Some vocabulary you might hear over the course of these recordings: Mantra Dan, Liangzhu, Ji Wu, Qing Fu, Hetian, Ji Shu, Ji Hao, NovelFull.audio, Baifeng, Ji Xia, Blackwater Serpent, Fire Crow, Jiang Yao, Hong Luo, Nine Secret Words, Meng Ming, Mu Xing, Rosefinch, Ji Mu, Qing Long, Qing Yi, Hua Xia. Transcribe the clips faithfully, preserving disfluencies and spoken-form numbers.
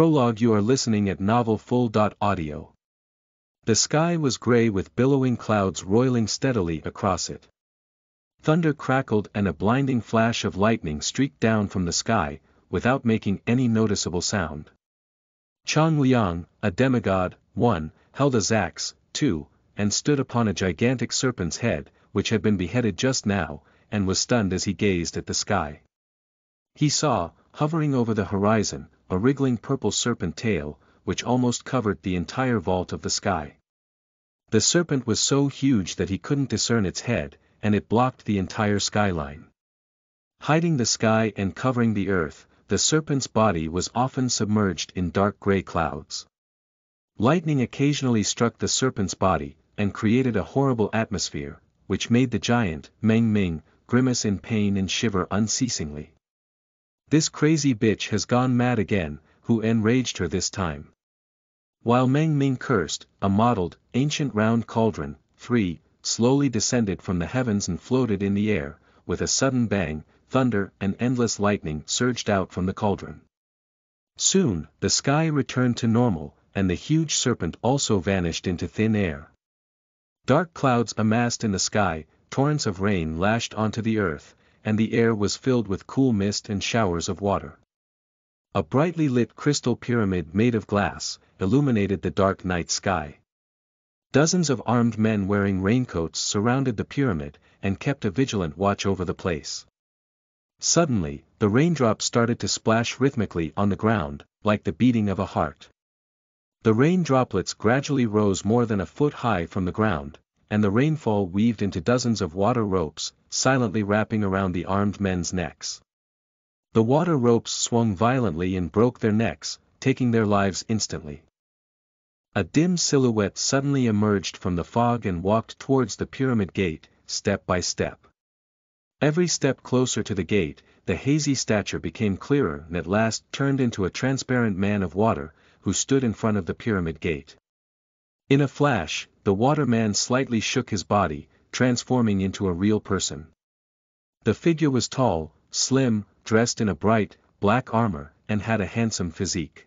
Prologue. You are listening at novel full dot audio. The sky was gray with billowing clouds roiling steadily across it. Thunder crackled and a blinding flash of lightning streaked down from the sky, without making any noticeable sound. Chang Liang, a demigod, one, held a axe, two, and stood upon a gigantic serpent's head, which had been beheaded just now, and was stunned as he gazed at the sky. He saw, hovering over the horizon, a wriggling purple serpent tail, which almost covered the entire vault of the sky. The serpent was so huge that he couldn't discern its head, and it blocked the entire skyline. Hiding the sky and covering the earth, the serpent's body was often submerged in dark gray clouds. Lightning occasionally struck the serpent's body, and created a horrible atmosphere, which made the giant, Meng Ming, grimace in pain and shiver unceasingly. "This crazy bitch has gone mad again," Hu enraged her this time. While Meng Ming cursed, a mottled, ancient round cauldron, three, slowly descended from the heavens and floated in the air. With a sudden bang, thunder and endless lightning surged out from the cauldron. Soon, the sky returned to normal, and the huge serpent also vanished into thin air. Dark clouds amassed in the sky, torrents of rain lashed onto the earth, and the air was filled with cool mist and showers of water. A brightly lit crystal pyramid made of glass illuminated the dark night sky. Dozens of armed men wearing raincoats surrounded the pyramid, and kept a vigilant watch over the place. Suddenly, the raindrops started to splash rhythmically on the ground, like the beating of a heart. The rain droplets gradually rose more than a foot high from the ground, and the rainfall weaved into dozens of water ropes, silently wrapping around the armed men's necks. The water ropes swung violently and broke their necks, taking their lives instantly. A dim silhouette suddenly emerged from the fog and walked towards the pyramid gate, step by step. Every step closer to the gate, the hazy stature became clearer and at last turned into a transparent man of water, who stood in front of the pyramid gate. In a flash, the water man slightly shook his body, transforming into a real person. The figure was tall, slim, dressed in a bright, black armor, and had a handsome physique.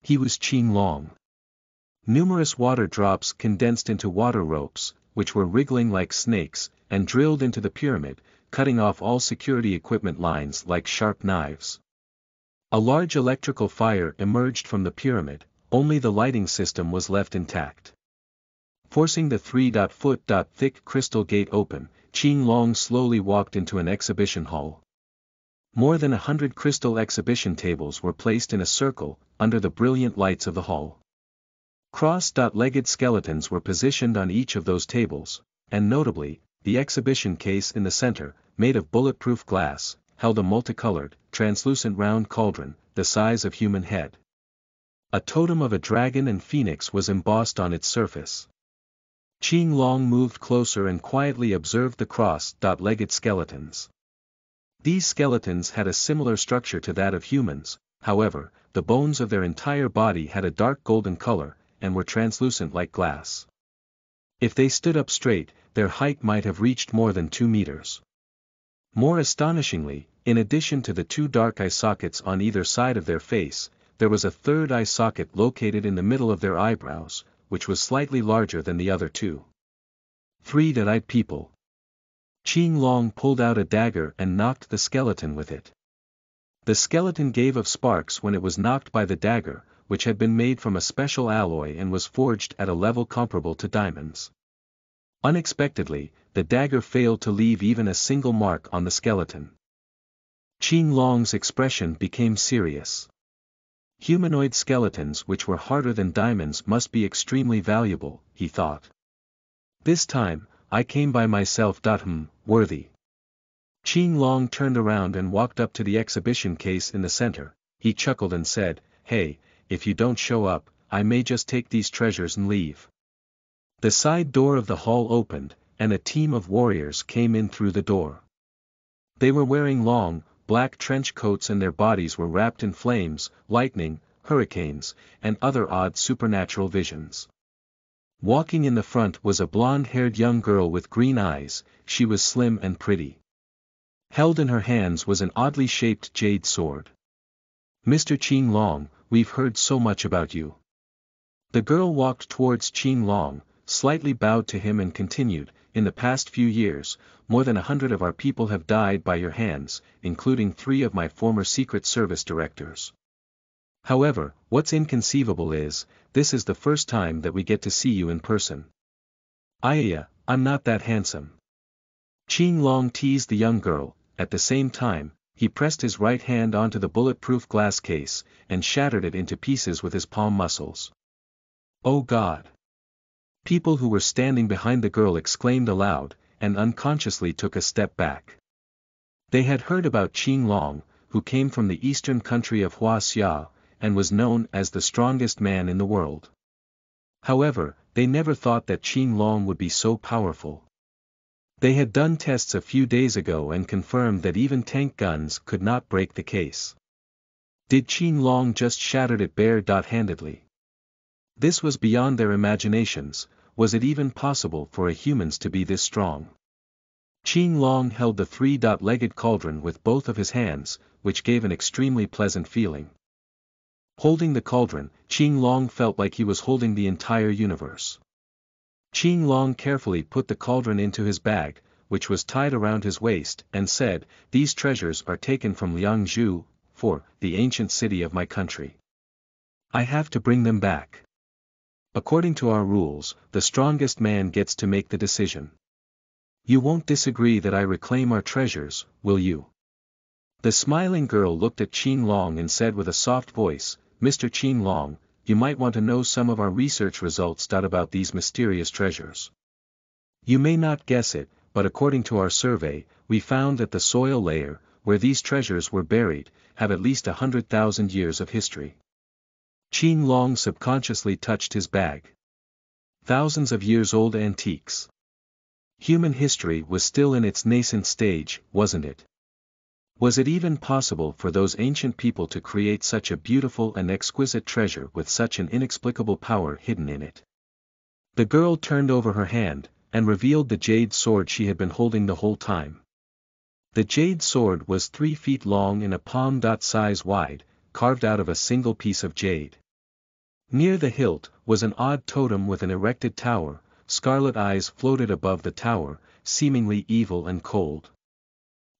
He was Qing Long. Numerous water drops condensed into water ropes, which were wriggling like snakes, and drilled into the pyramid, cutting off all security equipment lines like sharp knives. A large electrical fire emerged from the pyramid, only the lighting system was left intact. Forcing the three-foot-thick crystal gate open, Qing Long slowly walked into an exhibition hall. More than a hundred crystal exhibition tables were placed in a circle, under the brilliant lights of the hall. Cross-legged skeletons were positioned on each of those tables, and notably, the exhibition case in the center, made of bulletproof glass, held a multicolored, translucent round cauldron, the size of human head. A totem of a dragon and phoenix was embossed on its surface. Qing Long moved closer and quietly observed the cross-legged skeletons. These skeletons had a similar structure to that of humans, however, the bones of their entire body had a dark golden color, and were translucent like glass. If they stood up straight, their height might have reached more than two meters. More astonishingly, in addition to the two dark eye sockets on either side of their face, there was a third eye socket located in the middle of their eyebrows, which was slightly larger than the other two. Three-eyed people. Qing Long pulled out a dagger and knocked the skeleton with it. The skeleton gave off sparks when it was knocked by the dagger, which had been made from a special alloy and was forged at a level comparable to diamonds. Unexpectedly, the dagger failed to leave even a single mark on the skeleton. Qing Long's expression became serious. Humanoid skeletons which were harder than diamonds must be extremely valuable, he thought. This time, I came by myself. Hmm, worthy. Qing Long turned around and walked up to the exhibition case in the center. He chuckled and said, "Hey, if you don't show up, I may just take these treasures and leave." The side door of the hall opened, and a team of warriors came in through the door. They were wearing long, black trench coats and their bodies were wrapped in flames, lightning, hurricanes, and other odd supernatural visions. Walking in the front was a blonde-haired young girl with green eyes. She was slim and pretty. Held in her hands was an oddly shaped jade sword. "Mister Qing Long, we've heard so much about you." The girl walked towards Qing Long, slightly bowed to him and continued, "In the past few years, more than a hundred of our people have died by your hands, including three of my former Secret Service directors. However, what's inconceivable is, this is the first time that we get to see you in person." "Ayah, I'm not that handsome." Qing Long teased the young girl. At the same time, he pressed his right hand onto the bulletproof glass case, and shattered it into pieces with his palm muscles. "Oh God!" People who were standing behind the girl exclaimed aloud, and unconsciously took a step back. They had heard about Qing Long, who came from the eastern country of Hua Xia, and was known as the strongest man in the world. However, they never thought that Qing Long would be so powerful. They had done tests a few days ago and confirmed that even tank guns could not break the case. Did Qing Long just shattered it bare-handedly? This was beyond their imaginations. Was it even possible for a humans to be this strong? Qing Long held the three-legged cauldron with both of his hands, which gave an extremely pleasant feeling. Holding the cauldron, Qing Long felt like he was holding the entire universe. Qing Long carefully put the cauldron into his bag, which was tied around his waist, and said, "These treasures are taken from Liangzhu, for the ancient city of my country. I have to bring them back. According to our rules, the strongest man gets to make the decision. You won't disagree that I reclaim our treasures, will you?" The smiling girl looked at Qing Long and said with a soft voice, "Mister Qing Long, you might want to know some of our research results about these mysterious treasures. You may not guess it, but according to our survey, we found that the soil layer, where these treasures were buried, have at least a hundred thousand years of history." Qing Long subconsciously touched his bag. Thousands of years old antiques. Human history was still in its nascent stage, wasn't it? Was it even possible for those ancient people to create such a beautiful and exquisite treasure with such an inexplicable power hidden in it? The girl turned over her hand, and revealed the jade sword she had been holding the whole time. The jade sword was three feet long and a palm size wide, carved out of a single piece of jade. Near the hilt was an odd totem with an erected tower. Scarlet eyes floated above the tower, seemingly evil and cold.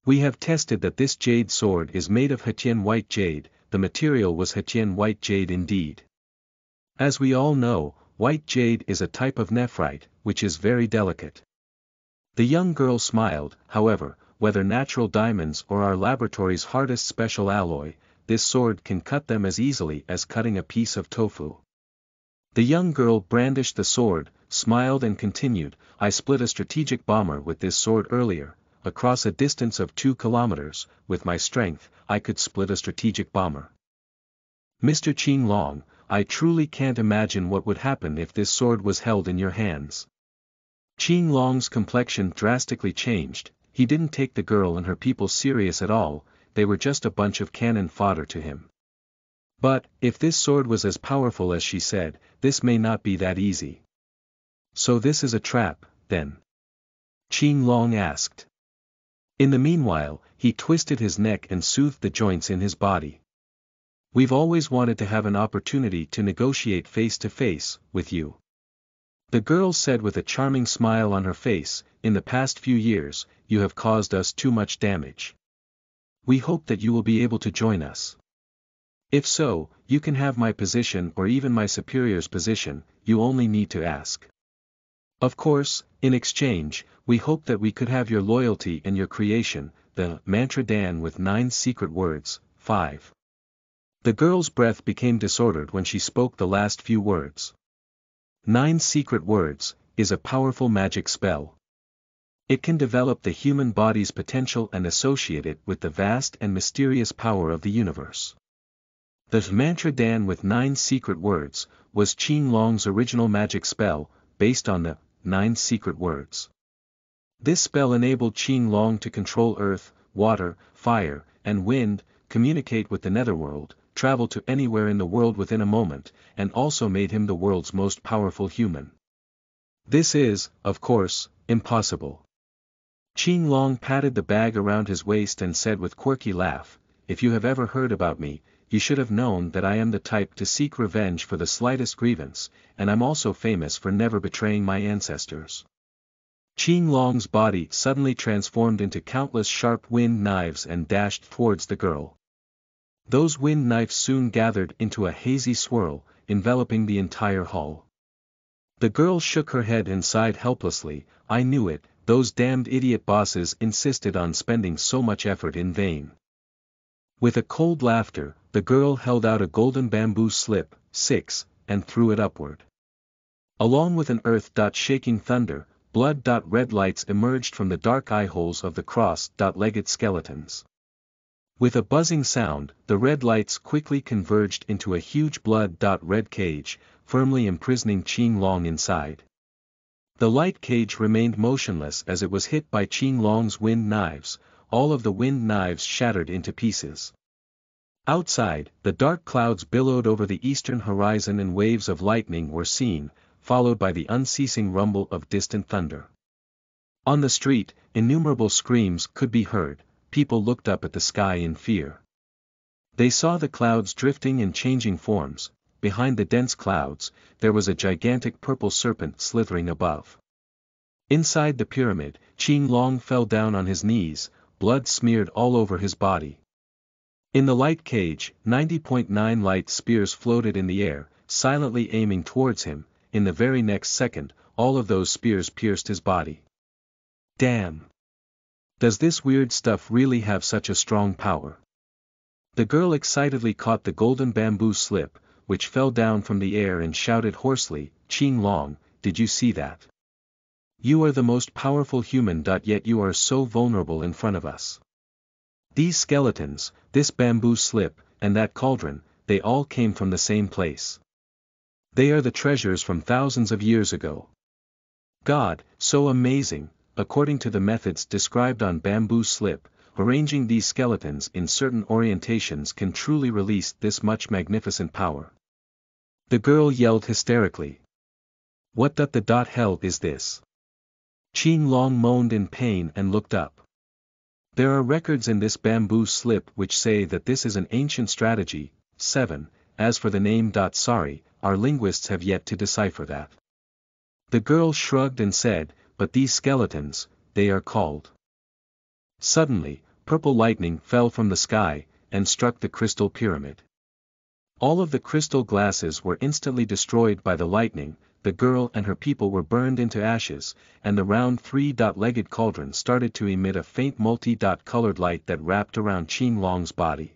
"We have tested that this jade sword is made of Hetian white jade." The material was Hetian white jade indeed. As we all know, white jade is a type of nephrite, which is very delicate. The young girl smiled. "However, whether natural diamonds or our laboratory's hardest special alloy, this sword can cut them as easily as cutting a piece of tofu." The young girl brandished the sword, smiled and continued, "I split a strategic bomber with this sword earlier, across a distance of two kilometers, with my strength, I could split a strategic bomber. Mister Qing Long, I truly can't imagine what would happen if this sword was held in your hands." Qing Long's complexion drastically changed. He didn't take the girl and her people serious at all. They were just a bunch of cannon fodder to him. But, if this sword was as powerful as she said, this may not be that easy. "So this is a trap, then?" Qing Long asked. In the meanwhile, he twisted his neck and soothed the joints in his body. "We've always wanted to have an opportunity to negotiate face to face with you," the girl said with a charming smile on her face. "In the past few years, you have caused us too much damage. We hope that you will be able to join us. If so, you can have my position or even my superior's position. You only need to ask. Of course, in exchange, we hope that we could have your loyalty and your creation, the Mantra Dan with Nine Secret Words, five. The girl's breath became disordered when she spoke the last few words. Nine Secret Words is a powerful magic spell. It can develop the human body's potential and associate it with the vast and mysterious power of the universe. The Mantra Dan with Nine Secret Words was Qing Long's original magic spell, based on the Nine Secret Words. This spell enabled Qing Long to control earth, water, fire, and wind, communicate with the netherworld, travel to anywhere in the world within a moment, and also made him the world's most powerful human. This is, of course, impossible. Qing Long patted the bag around his waist and said with quirky laugh, "If you have ever heard about me, you should have known that I am the type to seek revenge for the slightest grievance, and I'm also famous for never betraying my ancestors. Qing Long's body suddenly transformed into countless sharp wind knives and dashed towards the girl. Those wind knives soon gathered into a hazy swirl, enveloping the entire hall. The girl shook her head and sighed helplessly. I knew it, those damned idiot bosses insisted on spending so much effort in vain. With a cold laughter, the girl held out a golden bamboo slip, six, and threw it upward. Along with an earth-shaking thunder, blood-red lights emerged from the dark eye-holes of the cross-legged skeletons. With a buzzing sound, the red lights quickly converged into a huge blood-red cage, firmly imprisoning Qing Long inside. The light cage remained motionless as it was hit by Qing Long's wind knives, all of the wind knives shattered into pieces. Outside, the dark clouds billowed over the eastern horizon and waves of lightning were seen, followed by the unceasing rumble of distant thunder. On the street, innumerable screams could be heard. People looked up at the sky in fear. They saw the clouds drifting and changing forms. Behind the dense clouds, there was a gigantic purple serpent slithering above. Inside the pyramid, Qing Long fell down on his knees, blood smeared all over his body. In the light cage, ninety point nine light spears floated in the air, silently aiming towards him. In the very next second, all of those spears pierced his body. Damn! Does this weird stuff really have such a strong power? The girl excitedly caught the golden bamboo slip, which fell down from the air, and shouted hoarsely, Qing Long, did you see that? You are the most powerful human, yet you are so vulnerable in front of us. These skeletons, this bamboo slip, and that cauldron, they all came from the same place. They are the treasures from thousands of years ago. God, so amazing. According to the methods described on Bamboo Slip, arranging these skeletons in certain orientations can truly release this much magnificent power. The girl yelled hysterically. What the dot hell is this? Qing Long moaned in pain and looked up. There are records in this bamboo slip which say that this is an ancient strategy. seven. As for the name dot sorry, our linguists have yet to decipher that. The girl shrugged and said, but these skeletons, they are called. Suddenly, purple lightning fell from the sky, and struck the crystal pyramid. All of the crystal glasses were instantly destroyed by the lightning, the girl and her people were burned into ashes, and the round three-legged cauldron started to emit a faint multi-colored light that wrapped around Qing Long's body.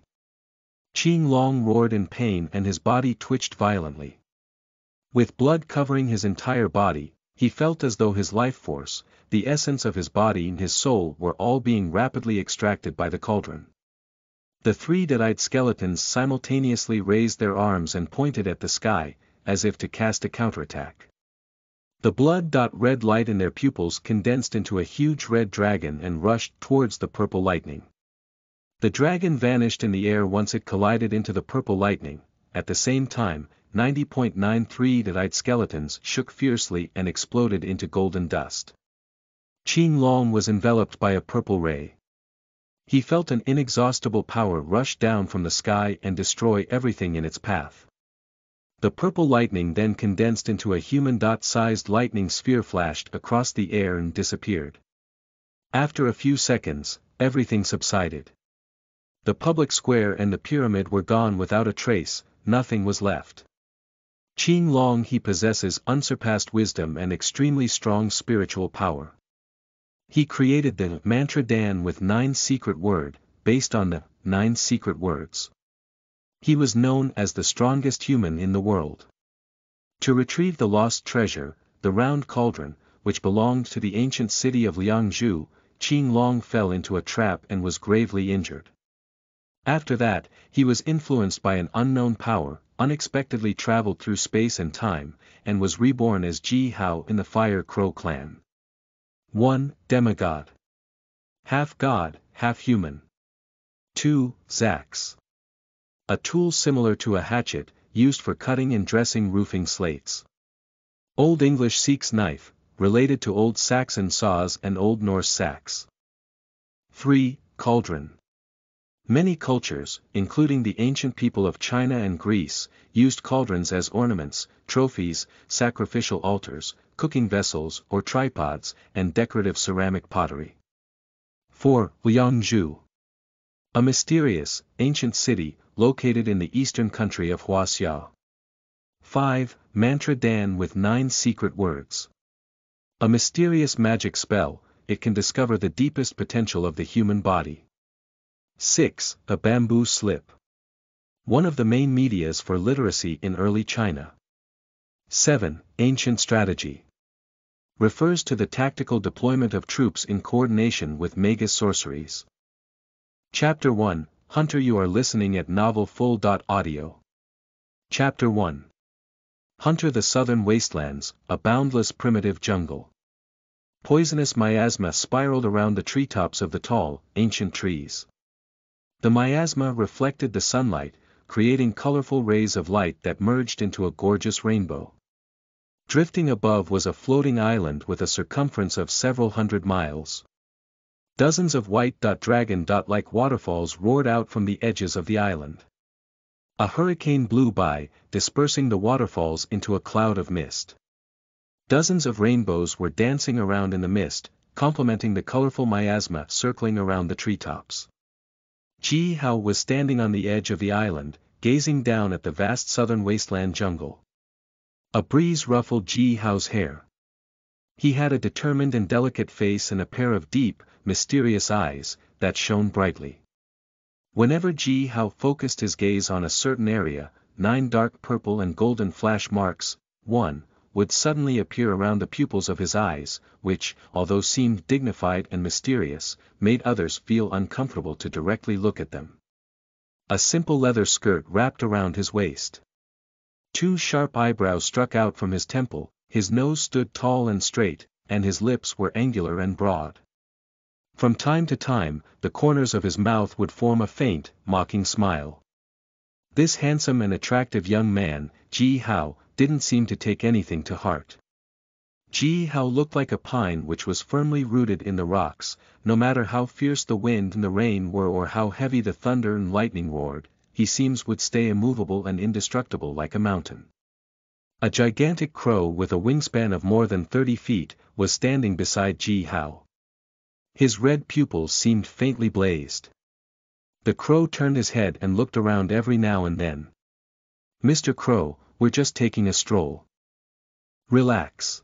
Qing Long roared in pain and his body twitched violently. With blood covering his entire body, he felt as though his life force, the essence of his body and his soul were all being rapidly extracted by the cauldron. The three-eyed skeletons simultaneously raised their arms and pointed at the sky, as if to cast a counterattack. The blood-red light in their pupils condensed into a huge red dragon and rushed towards the purple lightning. The dragon vanished in the air once it collided into the purple lightning. At the same time, ninety point nine three-eyed skeletons shook fiercely and exploded into golden dust. Qing Long was enveloped by a purple ray. He felt an inexhaustible power rush down from the sky and destroy everything in its path. The purple lightning then condensed into a human-sized lightning sphere, flashed across the air and disappeared. After a few seconds, everything subsided. The public square and the pyramid were gone without a trace, nothing was left. Qing Long, he possesses unsurpassed wisdom and extremely strong spiritual power. He created the Mantra Dan with Nine Secret Word, based on the Nine Secret Words. He was known as the strongest human in the world. To retrieve the lost treasure, the round cauldron, which belonged to the ancient city of Liangzhu, Qing Long fell into a trap and was gravely injured. After that, he was influenced by an unknown power, unexpectedly traveled through space and time, and was reborn as Ji Hao in the Fire Crow clan. one. Demigod. Half god, half human. two. Zax. A tool similar to a hatchet, used for cutting and dressing roofing slates. Old English Sikh knife, related to Old Saxon saws and Old Norse sax. three. Cauldron. Many cultures, including the ancient people of China and Greece, used cauldrons as ornaments, trophies, sacrificial altars, cooking vessels or tripods, and decorative ceramic pottery. four. Liangzhu. A mysterious, ancient city, located in the eastern country of Hua Xia. five. Mantra Dan with Nine Secret Words. A mysterious magic spell, it can discover the deepest potential of the human body. six. A bamboo slip. One of the main medias for literacy in early China. seven. Ancient strategy. Refers to the tactical deployment of troops in coordination with magus sorceries. Chapter one, Hunter. You are listening at novel full dot audio. Chapter one. Hunter. The southern wastelands, a boundless primitive jungle. Poisonous miasma spiraled around the treetops of the tall, ancient trees. The miasma reflected the sunlight, creating colorful rays of light that merged into a gorgeous rainbow. Drifting above was a floating island with a circumference of several hundred miles. Dozens of white dragon-like waterfalls roared out from the edges of the island. A hurricane blew by, dispersing the waterfalls into a cloud of mist. Dozens of rainbows were dancing around in the mist, complementing the colorful miasma circling around the treetops. Ji Hao was standing on the edge of the island, gazing down at the vast southern wasteland jungle. A breeze ruffled Ji Hao's hair. He had a determined and delicate face and a pair of deep, mysterious eyes that shone brightly. Whenever Ji Hao focused his gaze on a certain area, nine dark purple and golden flash marks, one, would suddenly appear around the pupils of his eyes, which, although seemed dignified and mysterious, made others feel uncomfortable to directly look at them. A simple leather skirt wrapped around his waist. Two sharp eyebrows struck out from his temple, his nose stood tall and straight, and his lips were angular and broad. From time to time, the corners of his mouth would form a faint, mocking smile. This handsome and attractive young man, Ji Hao, didn't seem to take anything to heart. Ji Hao looked like a pine which was firmly rooted in the rocks. No matter how fierce the wind and the rain were or how heavy the thunder and lightning roared, he seems would stay immovable and indestructible like a mountain. A gigantic crow with a wingspan of more than thirty feet was standing beside Ji Hao. His red pupils seemed faintly blazed. The crow turned his head and looked around every now and then. "Mister Crow, we're just taking a stroll. Relax."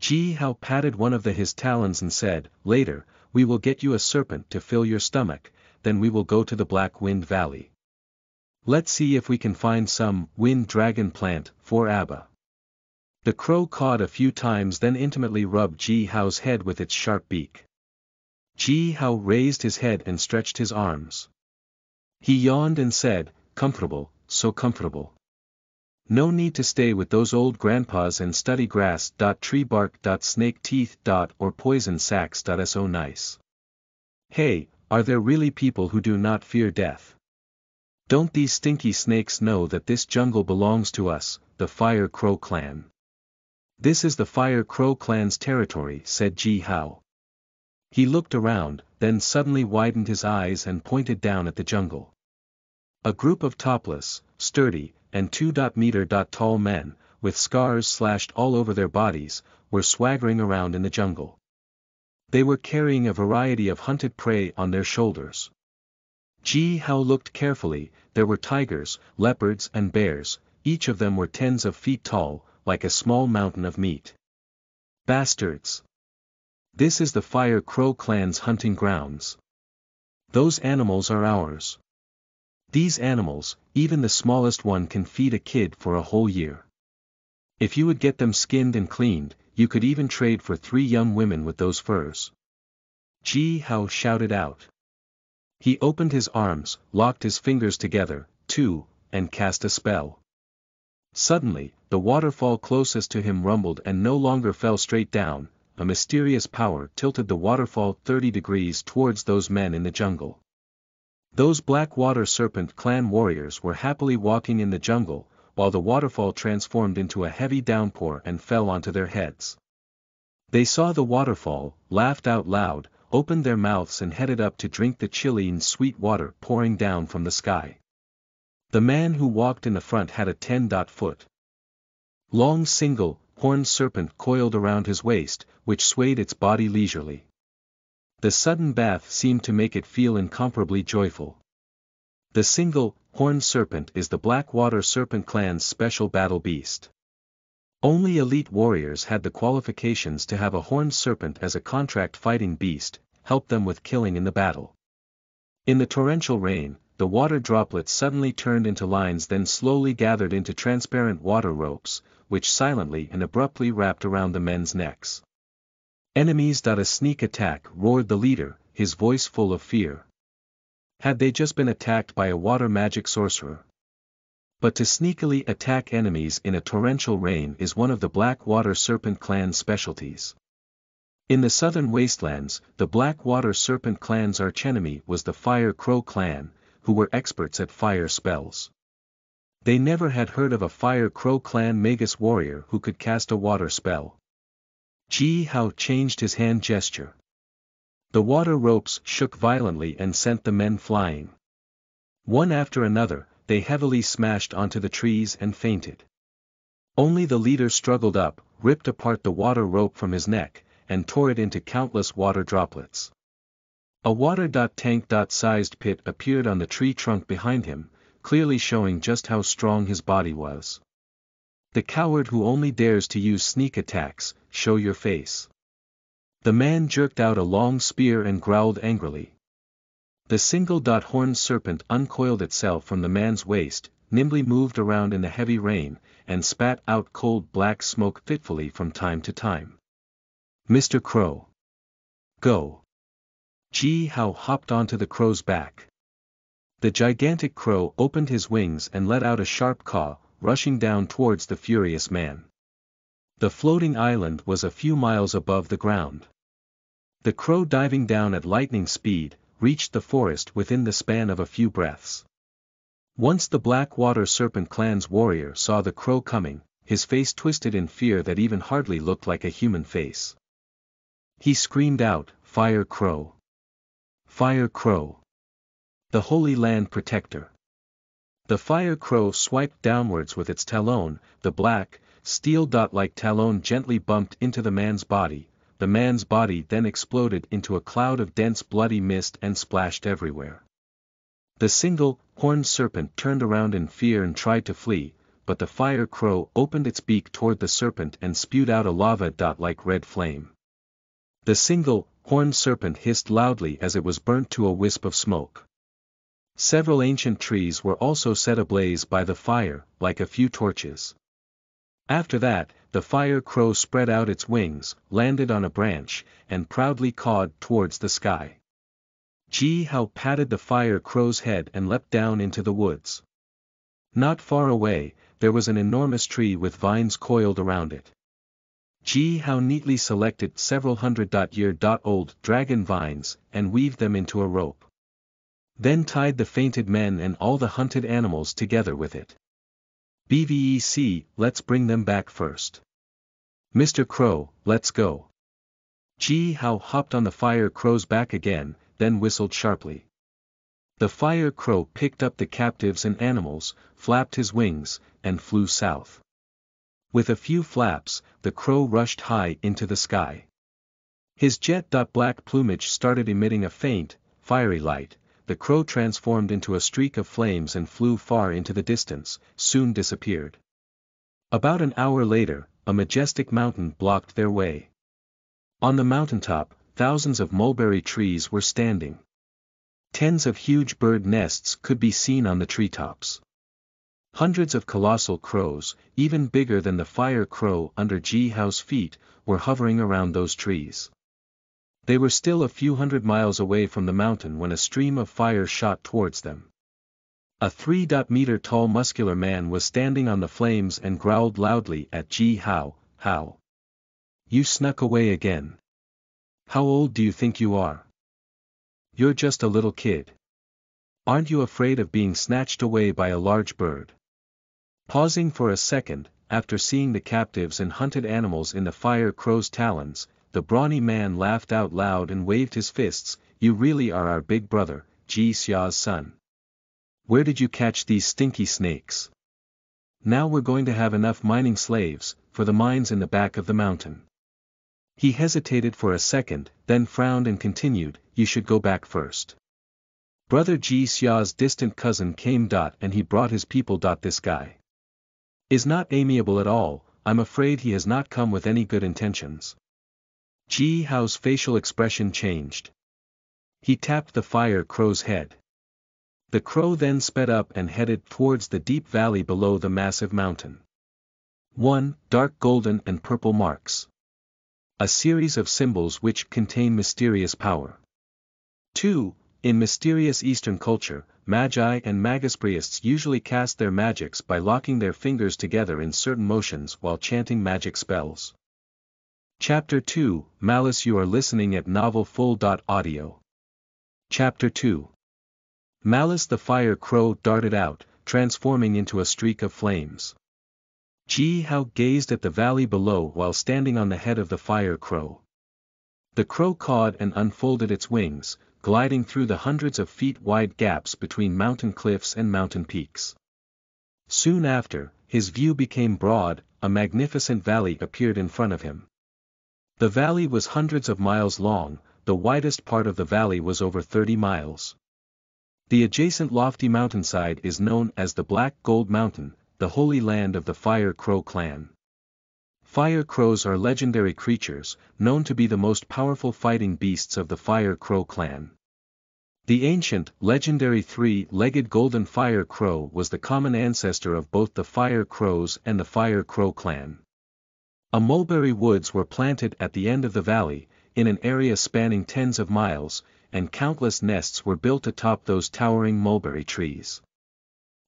Ji Hao patted one of the, his talons and said, "Later, we will get you a serpent to fill your stomach, then we will go to the Black Wind Valley. Let's see if we can find some wind dragon plant for Abba." The crow cawed a few times then intimately rubbed Ji Hao's head with its sharp beak. Ji Hao raised his head and stretched his arms. He yawned and said, "Comfortable, so comfortable. No need to stay with those old grandpas and study grass, tree bark, snake teeth, or poison sacks. So nice. Hey, are there really people who do not fear death? Don't these stinky snakes know that this jungle belongs to us, the Fire Crow clan?" "This is the Fire Crow clan's territory," said Ji Hao. He looked around, then suddenly widened his eyes and pointed down at the jungle. A group of topless, sturdy, and two-meter-tall men, with scars slashed all over their bodies, were swaggering around in the jungle. They were carrying a variety of hunted prey on their shoulders. Ji Hao looked carefully. There were tigers, leopards and bears. Each of them were tens of feet tall, like a small mountain of meat. "Bastards. This is the Fire Crow clan's hunting grounds. Those animals are ours. These animals, even the smallest one can feed a kid for a whole year. If you would get them skinned and cleaned, you could even trade for three young women with those furs." Ji Hao shouted out. He opened his arms, locked his fingers together, two, and cast a spell. Suddenly, the waterfall closest to him rumbled and no longer fell straight down. A mysterious power tilted the waterfall thirty degrees towards those men in the jungle. Those Blackwater Serpent clan warriors were happily walking in the jungle, while the waterfall transformed into a heavy downpour and fell onto their heads. They saw the waterfall, laughed out loud, opened their mouths and headed up to drink the chilly and sweet water pouring down from the sky. The man who walked in the front had a ten-foot long single, horned serpent coiled around his waist, which swayed its body leisurely. The sudden bath seemed to make it feel incomparably joyful. The single, horned serpent is the Blackwater Serpent clan's special battle beast. Only elite warriors had the qualifications to have a horned serpent as a contract fighting beast, help them with killing in the battle. In the torrential rain, the water droplets suddenly turned into lines, then slowly gathered into transparent water ropes, which silently and abruptly wrapped around the men's necks. "Enemies! A sneak attack!" roared the leader, his voice full of fear. Had they just been attacked by a water magic sorcerer? But to sneakily attack enemies in a torrential rain is one of the Blackwater Serpent clan's specialties. In the southern wastelands, the Blackwater Serpent clan's archenemy was the Fire Crow clan, who were experts at fire spells. They never had heard of a Fire Crow clan magus warrior who could cast a water spell. Ji Hao changed his hand gesture. The water ropes shook violently and sent the men flying. One after another, they heavily smashed onto the trees and fainted. Only the leader struggled up, ripped apart the water rope from his neck, and tore it into countless water droplets. A water-tank-sized pit appeared on the tree trunk behind him, clearly showing just how strong his body was. The coward who only dares to use sneak attacks, show your face. The man jerked out a long spear and growled angrily. The single-horned serpent uncoiled itself from the man's waist, nimbly moved around in the heavy rain, and spat out cold black smoke fitfully from time to time. "Mister Crow. Go." Ji Hao hopped onto the crow's back. The gigantic crow opened his wings and let out a sharp caw, rushing down towards the furious man. The floating island was a few miles above the ground. The crow, diving down at lightning speed, reached the forest within the span of a few breaths. Once the Blackwater Serpent clan's warrior saw the crow coming, his face twisted in fear that even hardly looked like a human face. He screamed out, "Fire Crow! Fire Crow! The Holy Land Protector!" The Fire Crow swiped downwards with its talon. The black, steel-like talon gently bumped into the man's body. The man's body then exploded into a cloud of dense bloody mist and splashed everywhere. The single, horned serpent turned around in fear and tried to flee, but the Fire Crow opened its beak toward the serpent and spewed out a lava-like red flame. The single, horned serpent hissed loudly as it was burnt to a wisp of smoke. Several ancient trees were also set ablaze by the fire, like a few torches. After that, the Fire Crow spread out its wings, landed on a branch, and proudly cawed towards the sky. Ji Hao patted the Fire Crow's head and leapt down into the woods. Not far away, there was an enormous tree with vines coiled around it. Ji Hao neatly selected several hundred-year-old dragon vines and weaved them into a rope. Then tied the fainted men and all the hunted animals together with it. "Bvec, let's bring them back first. Mister Crow, let's go." Ji Hao hopped on the Fire Crow's back again, then whistled sharply. The Fire Crow picked up the captives and animals, flapped his wings, and flew south. With a few flaps, the crow rushed high into the sky. His jet-black plumage started emitting a faint, fiery light. The crow transformed into a streak of flames and flew far into the distance, soon disappeared. About an hour later, a majestic mountain blocked their way. On the mountaintop, thousands of mulberry trees were standing. Tens of huge bird nests could be seen on the treetops. Hundreds of colossal crows, even bigger than the Fire Crow under Ji Hao's feet, were hovering around those trees. They were still a few hundred miles away from the mountain when a stream of fire shot towards them. A three-meter-tall muscular man was standing on the flames and growled loudly at Ji Hao, "How? You snuck away again. How old do you think you are? You're just a little kid. Aren't you afraid of being snatched away by a large bird?" Pausing for a second, after seeing the captives and hunted animals in the Fire Crow's talons, the brawny man laughed out loud and waved his fists, "You really are our big brother, Ji Xia's son. Where did you catch these stinky snakes? Now we're going to have enough mining slaves, for the mines in the back of the mountain." He hesitated for a second, then frowned and continued, "You should go back first. Brother Ji Xia's distant cousin came. And he brought his people. This guy is not amiable at all. I'm afraid he has not come with any good intentions." Ji Hao's facial expression changed. He tapped the fire crow's head. The crow then sped up and headed towards the deep valley below the massive mountain. one Dark golden and purple marks. A series of symbols which contain mysterious power. two In mysterious Eastern culture, magi and magus priests usually cast their magics by locking their fingers together in certain motions while chanting magic spells. Chapter two, Malice. You are listening at Novel Full dot audio. Chapter two. Malice. The fire crow darted out, transforming into a streak of flames. Ji Hao gazed at the valley below while standing on the head of the fire crow. The crow cawed and unfolded its wings, gliding through the hundreds of feet wide gaps between mountain cliffs and mountain peaks. Soon after, his view became broad, a magnificent valley appeared in front of him. The valley was hundreds of miles long, the widest part of the valley was over thirty miles. The adjacent lofty mountainside is known as the Black Gold Mountain, the holy land of the Fire Crow clan. Fire crows are legendary creatures, known to be the most powerful fighting beasts of the Fire Crow clan. The ancient, legendary three-legged golden fire crow was the common ancestor of both the Fire Crows and the Fire Crow clan. A mulberry woods were planted at the end of the valley, in an area spanning tens of miles, and countless nests were built atop those towering mulberry trees.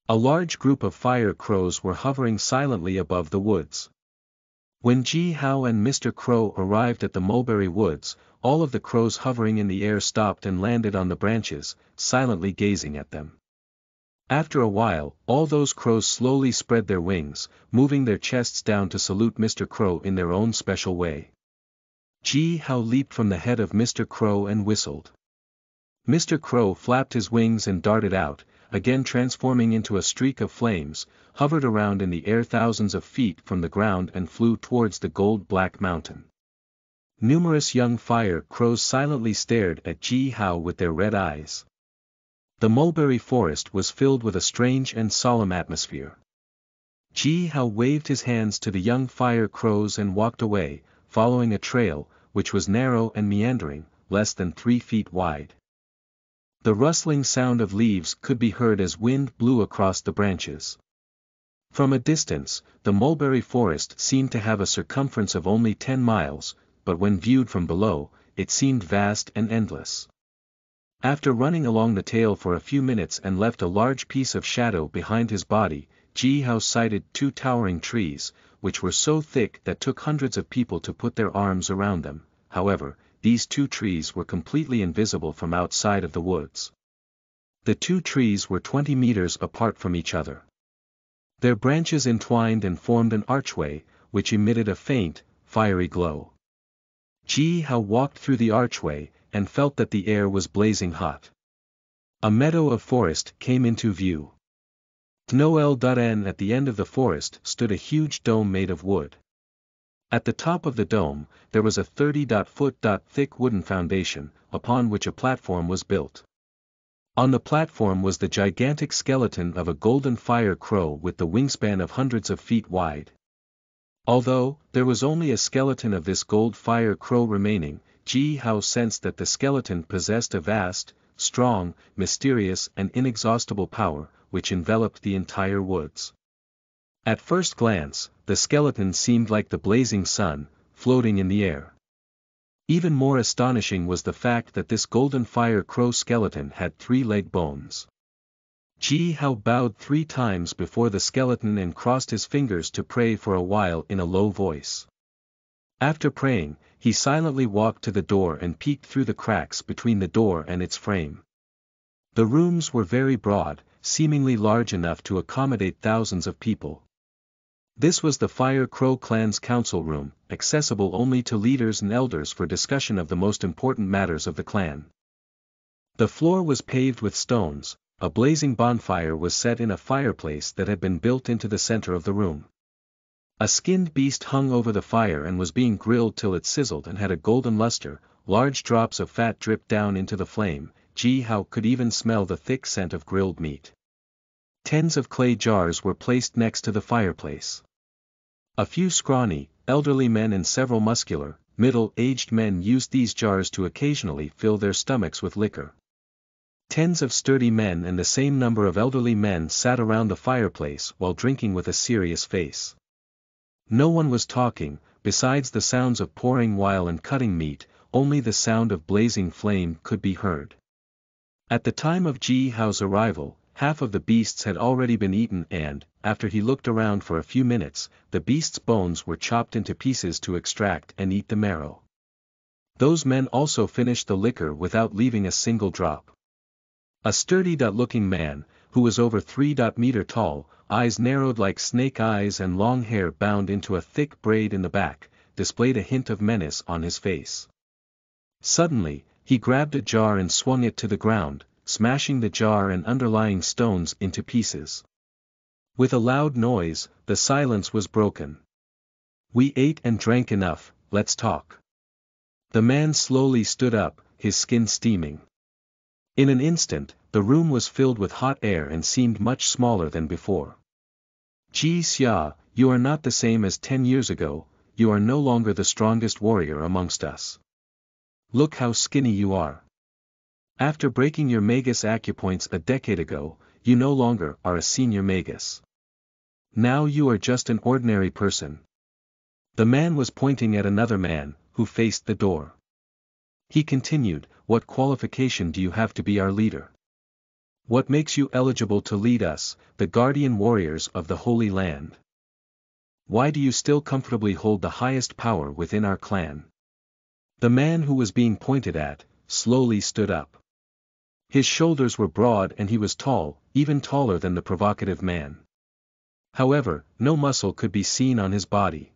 A large group of fire crows were hovering silently above the woods. When Ji Hao and Mister Crow arrived at the mulberry woods, all of the crows hovering in the air stopped and landed on the branches, silently gazing at them. After a while, all those crows slowly spread their wings, moving their chests down to salute Mister Crow in their own special way. Ji Hao leaped from the head of Mister Crow and whistled. Mister Crow flapped his wings and darted out, again transforming into a streak of flames, hovered around in the air thousands of feet from the ground and flew towards the gold-black mountain. Numerous young fire crows silently stared at Ji Hao with their red eyes. The mulberry forest was filled with a strange and solemn atmosphere. Ji Hao waved his hands to the young fire crows and walked away, following a trail, which was narrow and meandering, less than three feet wide. The rustling sound of leaves could be heard as wind blew across the branches. From a distance, the mulberry forest seemed to have a circumference of only ten miles, but when viewed from below, it seemed vast and endless. After running along the tail for a few minutes and left a large piece of shadow behind his body, Ji Hao sighted two towering trees, which were so thick that took hundreds of people to put their arms around them. However, these two trees were completely invisible from outside of the woods. The two trees were twenty meters apart from each other. Their branches entwined and formed an archway, which emitted a faint, fiery glow. Ji Hao walked through the archway, and felt that the air was blazing hot. A meadow of forest came into view. Noel. At the end of the forest stood a huge dome made of wood. At the top of the dome, there was a thirty-foot-thick wooden foundation, upon which a platform was built. On the platform was the gigantic skeleton of a golden fire crow with the wingspan of hundreds of feet wide. Although there was only a skeleton of this gold fire crow remaining, Ji Hao sensed that the skeleton possessed a vast, strong, mysterious and inexhaustible power, which enveloped the entire woods. At first glance, the skeleton seemed like the blazing sun, floating in the air. Even more astonishing was the fact that this golden fire crow skeleton had three leg bones. Ji Hao bowed three times before the skeleton and crossed his fingers to pray for a while in a low voice. After praying, he silently walked to the door and peeked through the cracks between the door and its frame. The rooms were very broad, seemingly large enough to accommodate thousands of people. This was the Fire Crow clan's council room, accessible only to leaders and elders for discussion of the most important matters of the clan. The floor was paved with stones, a blazing bonfire was set in a fireplace that had been built into the center of the room. A skinned beast hung over the fire and was being grilled till it sizzled and had a golden luster, large drops of fat dripped down into the flame. Ji Hao could even smell the thick scent of grilled meat. Tens of clay jars were placed next to the fireplace. A few scrawny, elderly men and several muscular, middle-aged men used these jars to occasionally fill their stomachs with liquor. Tens of sturdy men and the same number of elderly men sat around the fireplace while drinking with a serious face. No one was talking, besides the sounds of pouring wine and cutting meat, only the sound of blazing flame could be heard. At the time of Ji Hao's arrival, half of the beasts had already been eaten and, after he looked around for a few minutes, the beasts' bones were chopped into pieces to extract and eat the marrow. Those men also finished the liquor without leaving a single drop. A sturdy-looking man, who was over three meters tall, eyes narrowed like snake eyes and long hair bound into a thick braid in the back, displayed a hint of menace on his face. Suddenly, he grabbed a jar and swung it to the ground, smashing the jar and underlying stones into pieces. With a loud noise, the silence was broken. "We ate and drank enough, let's talk." The man slowly stood up, his skin steaming. In an instant, the room was filled with hot air and seemed much smaller than before. "Ji Xia, you are not the same as ten years ago, you are no longer the strongest warrior amongst us. Look how skinny you are. After breaking your magus acupoints a decade ago, you no longer are a senior magus. Now you are just an ordinary person." The man was pointing at another man, who faced the door. He continued, "What qualification do you have to be our leader? What makes you eligible to lead us, the guardian warriors of the Holy Land? Why do you still comfortably hold the highest power within our clan?" The man who was being pointed at, slowly stood up. His shoulders were broad and he was tall, even taller than the provocative man. However, no muscle could be seen on his body.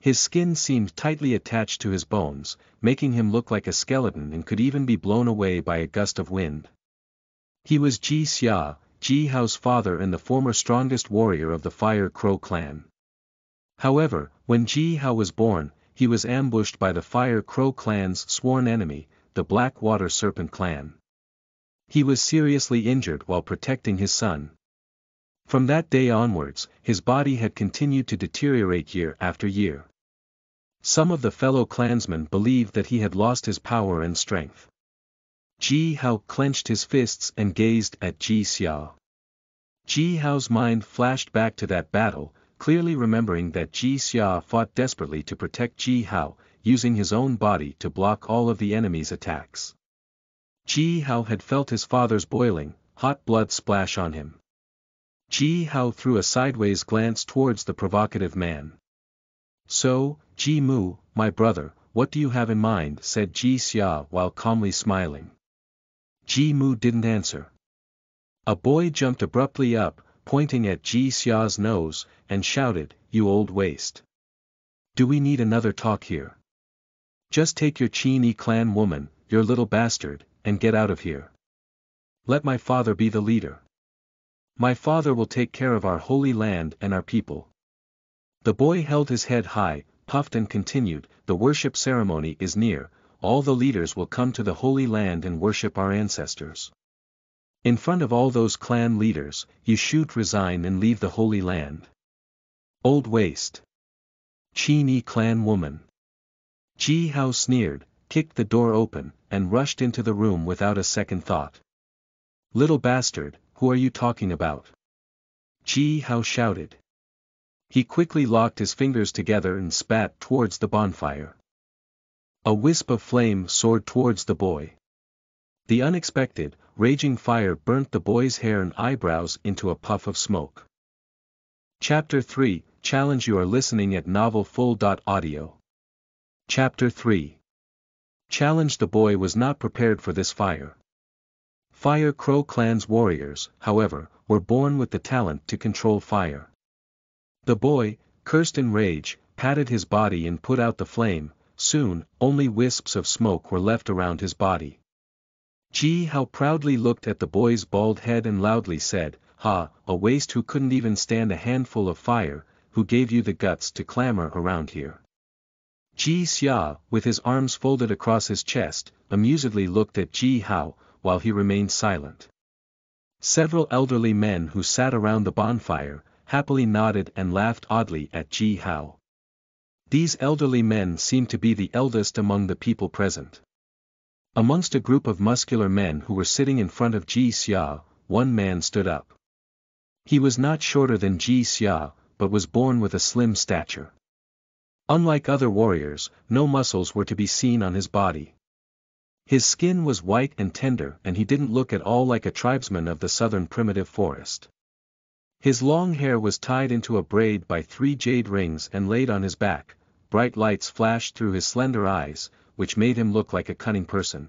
His skin seemed tightly attached to his bones, making him look like a skeleton and could even be blown away by a gust of wind. He was Ji Xia, Ji Hao's father and the former strongest warrior of the Fire Crow clan. However, when Ji Hao was born, he was ambushed by the Fire Crow clan's sworn enemy, the Blackwater Serpent clan. He was seriously injured while protecting his son. From that day onwards, his body had continued to deteriorate year after year. Some of the fellow clansmen believed that he had lost his power and strength. Ji Hao clenched his fists and gazed at Ji Xia. Ji Hao's mind flashed back to that battle, clearly remembering that Ji Xia fought desperately to protect Ji Hao, using his own body to block all of the enemy's attacks. Ji Hao had felt his father's boiling, hot blood splash on him. Ji Hao threw a sideways glance towards the provocative man. "So, Ji Mu, my brother, what do you have in mind?" said Ji Xia while calmly smiling. Ji Mu didn't answer. A boy jumped abruptly up, pointing at Ji Xia's nose, and shouted, "You old waste. Do we need another talk here? Just take your Qing Yi clan woman, your little bastard, and get out of here. Let my father be the leader. My father will take care of our holy land and our people." The boy held his head high, puffed and continued, "The worship ceremony is near, all the leaders will come to the holy land and worship our ancestors. In front of all those clan leaders, you should resign and leave the Holy Land. Old waste. Qing Yi clan woman." Ji Hao sneered, kicked the door open, and rushed into the room without a second thought. "Little bastard, who are you talking about?" Ji Hao shouted. He quickly locked his fingers together and spat towards the bonfire. A wisp of flame soared towards the boy. The unexpected, raging fire burnt the boy's hair and eyebrows into a puff of smoke. Chapter three, Challenge. You are listening at novel full dot audio. Chapter three. Challenge. The boy was not prepared for this fire. Fire Crow clan's warriors, however, were born with the talent to control fire. The boy, cursed in rage, patted his body and put out the flame. Soon, only wisps of smoke were left around his body. Ji Hao proudly looked at the boy's bald head and loudly said, "Ha, a waste who couldn't even stand a handful of fire, who gave you the guts to clamor around here?" Ji Xia, with his arms folded across his chest, amusedly looked at Ji Hao, while he remained silent. Several elderly men who sat around the bonfire, happily nodded and laughed oddly at Ji Hao. These elderly men seemed to be the eldest among the people present. Amongst a group of muscular men who were sitting in front of Ji Xia, one man stood up. He was not shorter than Ji Xia, but was born with a slim stature. Unlike other warriors, no muscles were to be seen on his body. His skin was white and tender, and he didn't look at all like a tribesman of the southern primitive forest. His long hair was tied into a braid by three jade rings and laid on his back. Bright lights flashed through his slender eyes, which made him look like a cunning person.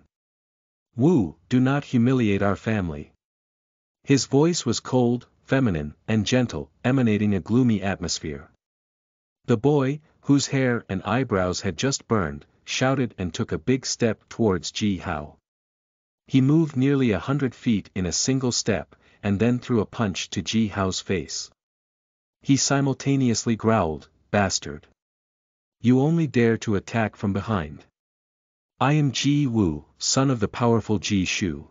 "Wu, do not humiliate our family." His voice was cold, feminine, and gentle, emanating a gloomy atmosphere. The boy, whose hair and eyebrows had just burned, shouted and took a big step towards Ji Hao. He moved nearly a hundred feet in a single step, and then threw a punch to Ji Hao's face. He simultaneously growled, "Bastard! You only dare to attack from behind. I am Ji Wu, son of the powerful Ji Shu."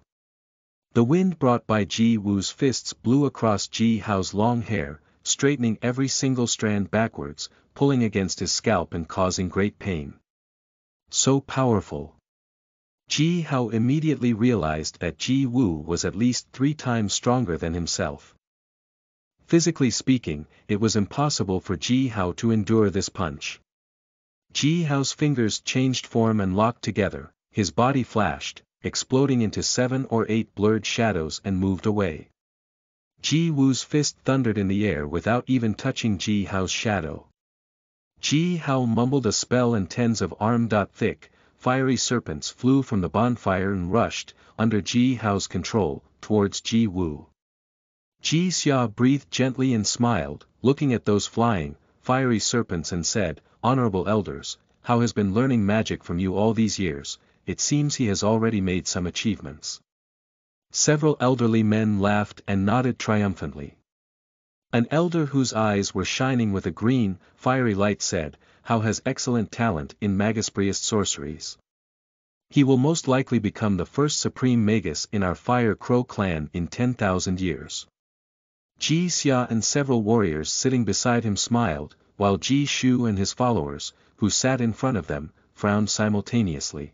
The wind brought by Ji Wu's fists blew across Ji Hao's long hair, straightening every single strand backwards, pulling against his scalp and causing great pain. So powerful! Ji Hao immediately realized that Ji Wu was at least three times stronger than himself. Physically speaking, it was impossible for Ji Hao to endure this punch. Ji Hao's fingers changed form and locked together, his body flashed, exploding into seven or eight blurred shadows and moved away. Ji Wu's fist thundered in the air without even touching Ji Hao's shadow. Ji Hao mumbled a spell and tens of arm-thick, fiery serpents flew from the bonfire and rushed, under Ji Hao's control, towards Ji Wu. Ji Xia breathed gently and smiled, looking at those flying, fiery serpents and said, "Honorable elders, Hao has been learning magic from you all these years, it seems he has already made some achievements." Several elderly men laughed and nodded triumphantly. An elder whose eyes were shining with a green, fiery light said, "Hao has excellent talent in magispriest sorceries. He will most likely become the first supreme magus in our Fire Crow clan in ten thousand years." Ji Xia and several warriors sitting beside him smiled, while Ji Shu and his followers, who sat in front of them, frowned simultaneously.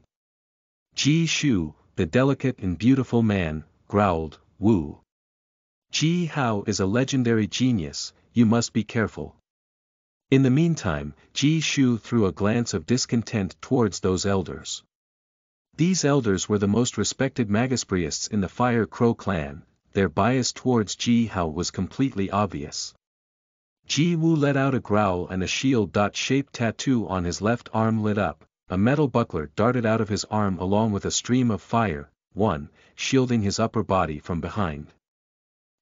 Ji Shu, the delicate and beautiful man, growled, "Wu. Ji Hao is a legendary genius, you must be careful." In the meantime, Ji Shu threw a glance of discontent towards those elders. These elders were the most respected magispriests in the Fire Crow clan, their bias towards Ji Hao was completely obvious. Ji Wu let out a growl and a shield-shaped tattoo on his left arm lit up, a metal buckler darted out of his arm along with a stream of fire, one, shielding his upper body from behind.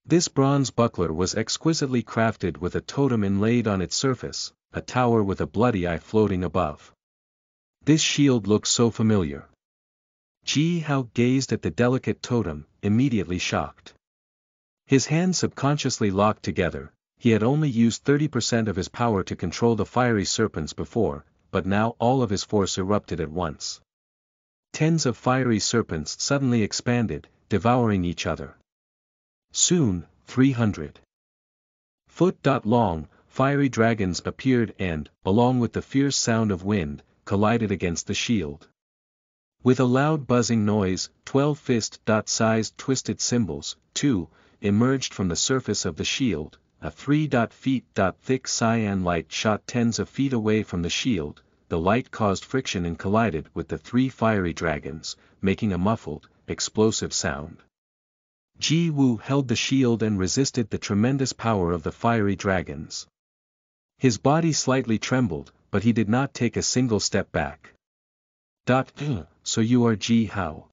This bronze buckler was exquisitely crafted with a totem inlaid on its surface, a tower with a bloody eye floating above. This shield looked so familiar. Ji Hao gazed at the delicate totem, immediately shocked. His hands subconsciously locked together, he had only used thirty percent of his power to control the fiery serpents before, but now all of his force erupted at once. Tens of fiery serpents suddenly expanded, devouring each other. Soon, three hundred foot long, fiery dragons appeared and, along with the fierce sound of wind, collided against the shield. With a loud buzzing noise, twelve fist-sized twisted symbols, two, emerged from the surface of the shield, a three feet thick cyan light shot tens of feet away from the shield, the light caused friction and collided with the three fiery dragons, making a muffled, explosive sound. Ji Wu held the shield and resisted the tremendous power of the fiery dragons. His body slightly trembled, but he did not take a single step back. "So you are Ji Hao."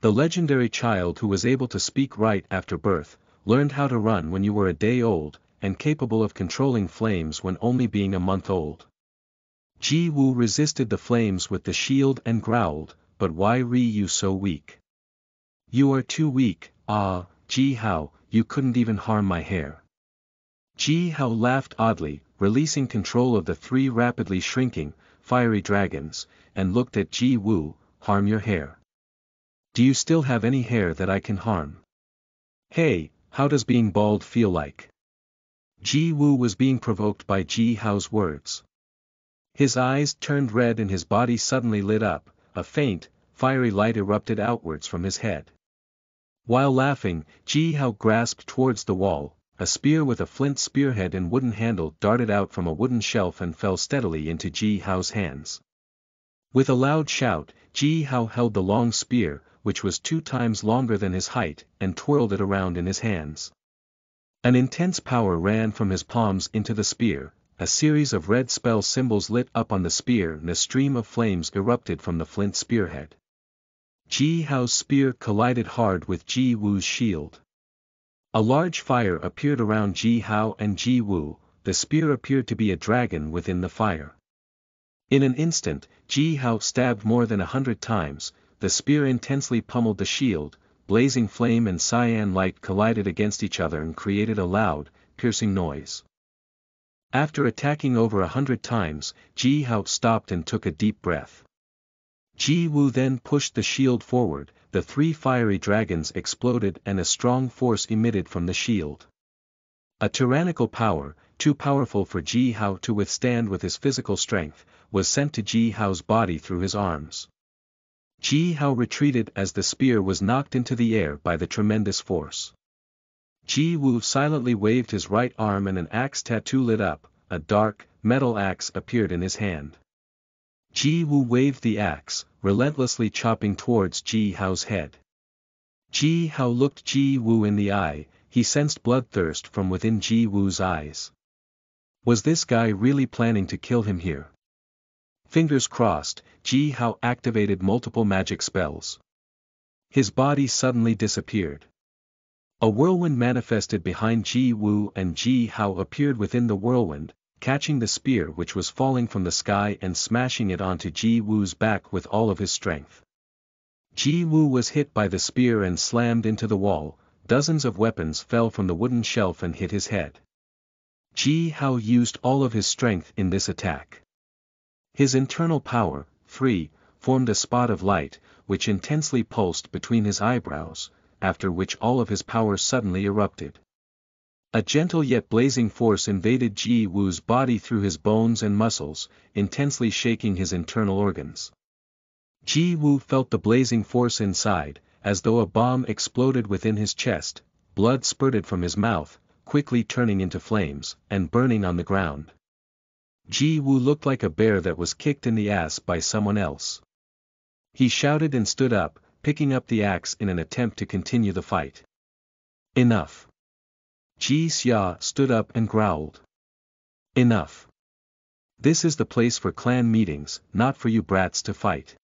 The legendary child who was able to speak right after birth, learned how to run when you were a day old, and capable of controlling flames when only being a month old. Ji Wu resisted the flames with the shield and growled, "But why are you so weak? You are too weak. Ah, Ji Hao, you couldn't even harm my hair." Ji Hao laughed oddly, releasing control of the three rapidly shrinking, fiery dragons, and looked at Ji Wu, "Harm your hair? Do you still have any hair that I can harm? Hey, how does being bald feel like?" Ji Wu was being provoked by Ji Hao's words. His eyes turned red and his body suddenly lit up. A faint, fiery light erupted outwards from his head. While laughing, Ji Hao grasped towards the wall. A spear with a flint spearhead and wooden handle darted out from a wooden shelf and fell steadily into Ji Hao's hands. With a loud shout, Ji Hao held the long spear, which was two times longer than his height, and twirled it around in his hands. An intense power ran from his palms into the spear. A series of red spell symbols lit up on the spear and a stream of flames erupted from the flint spearhead. Ji Hao's spear collided hard with Ji Wu's shield. A large fire appeared around Ji Hao and Ji Wu. The spear appeared to be a dragon within the fire. In an instant, Ji Hao stabbed more than a hundred times. The spear intensely pummeled the shield. Blazing flame and cyan light collided against each other and created a loud, piercing noise. After attacking over a hundred times, Ji Hao stopped and took a deep breath. Ji Wu then pushed the shield forward. The three fiery dragons exploded and a strong force emitted from the shield. A tyrannical power, too powerful for Ji Hao to withstand with his physical strength, was sent to Ji Hao's body through his arms. Ji Hao retreated as the spear was knocked into the air by the tremendous force. Ji Wu silently waved his right arm and an axe tattoo lit up. A dark, metal axe appeared in his hand. Ji Wu waved the axe, relentlessly chopping towards Ji Hao's head. Ji Hao looked Ji Wu in the eye. He sensed bloodthirst from within Ji Wu's eyes. Was this guy really planning to kill him here? Fingers crossed, Ji Hao activated multiple magic spells. His body suddenly disappeared. A whirlwind manifested behind Ji Wu and Ji Hao appeared within the whirlwind, catching the spear which was falling from the sky and smashing it onto Ji Wu's back with all of his strength. Ji Wu was hit by the spear and slammed into the wall. Dozens of weapons fell from the wooden shelf and hit his head. Ji Hao used all of his strength in this attack. His internal power, three, formed a spot of light, which intensely pulsed between his eyebrows, after which all of his power suddenly erupted. A gentle yet blazing force invaded Ji Wu's body through his bones and muscles, intensely shaking his internal organs. Ji Wu felt the blazing force inside, as though a bomb exploded within his chest. Blood spurted from his mouth, quickly turning into flames, and burning on the ground. Ji Wu looked like a bear that was kicked in the ass by someone else. He shouted and stood up, picking up the axe in an attempt to continue the fight. "Enough." Ji Xia stood up and growled. "Enough. This is the place for clan meetings, not for you brats to fight."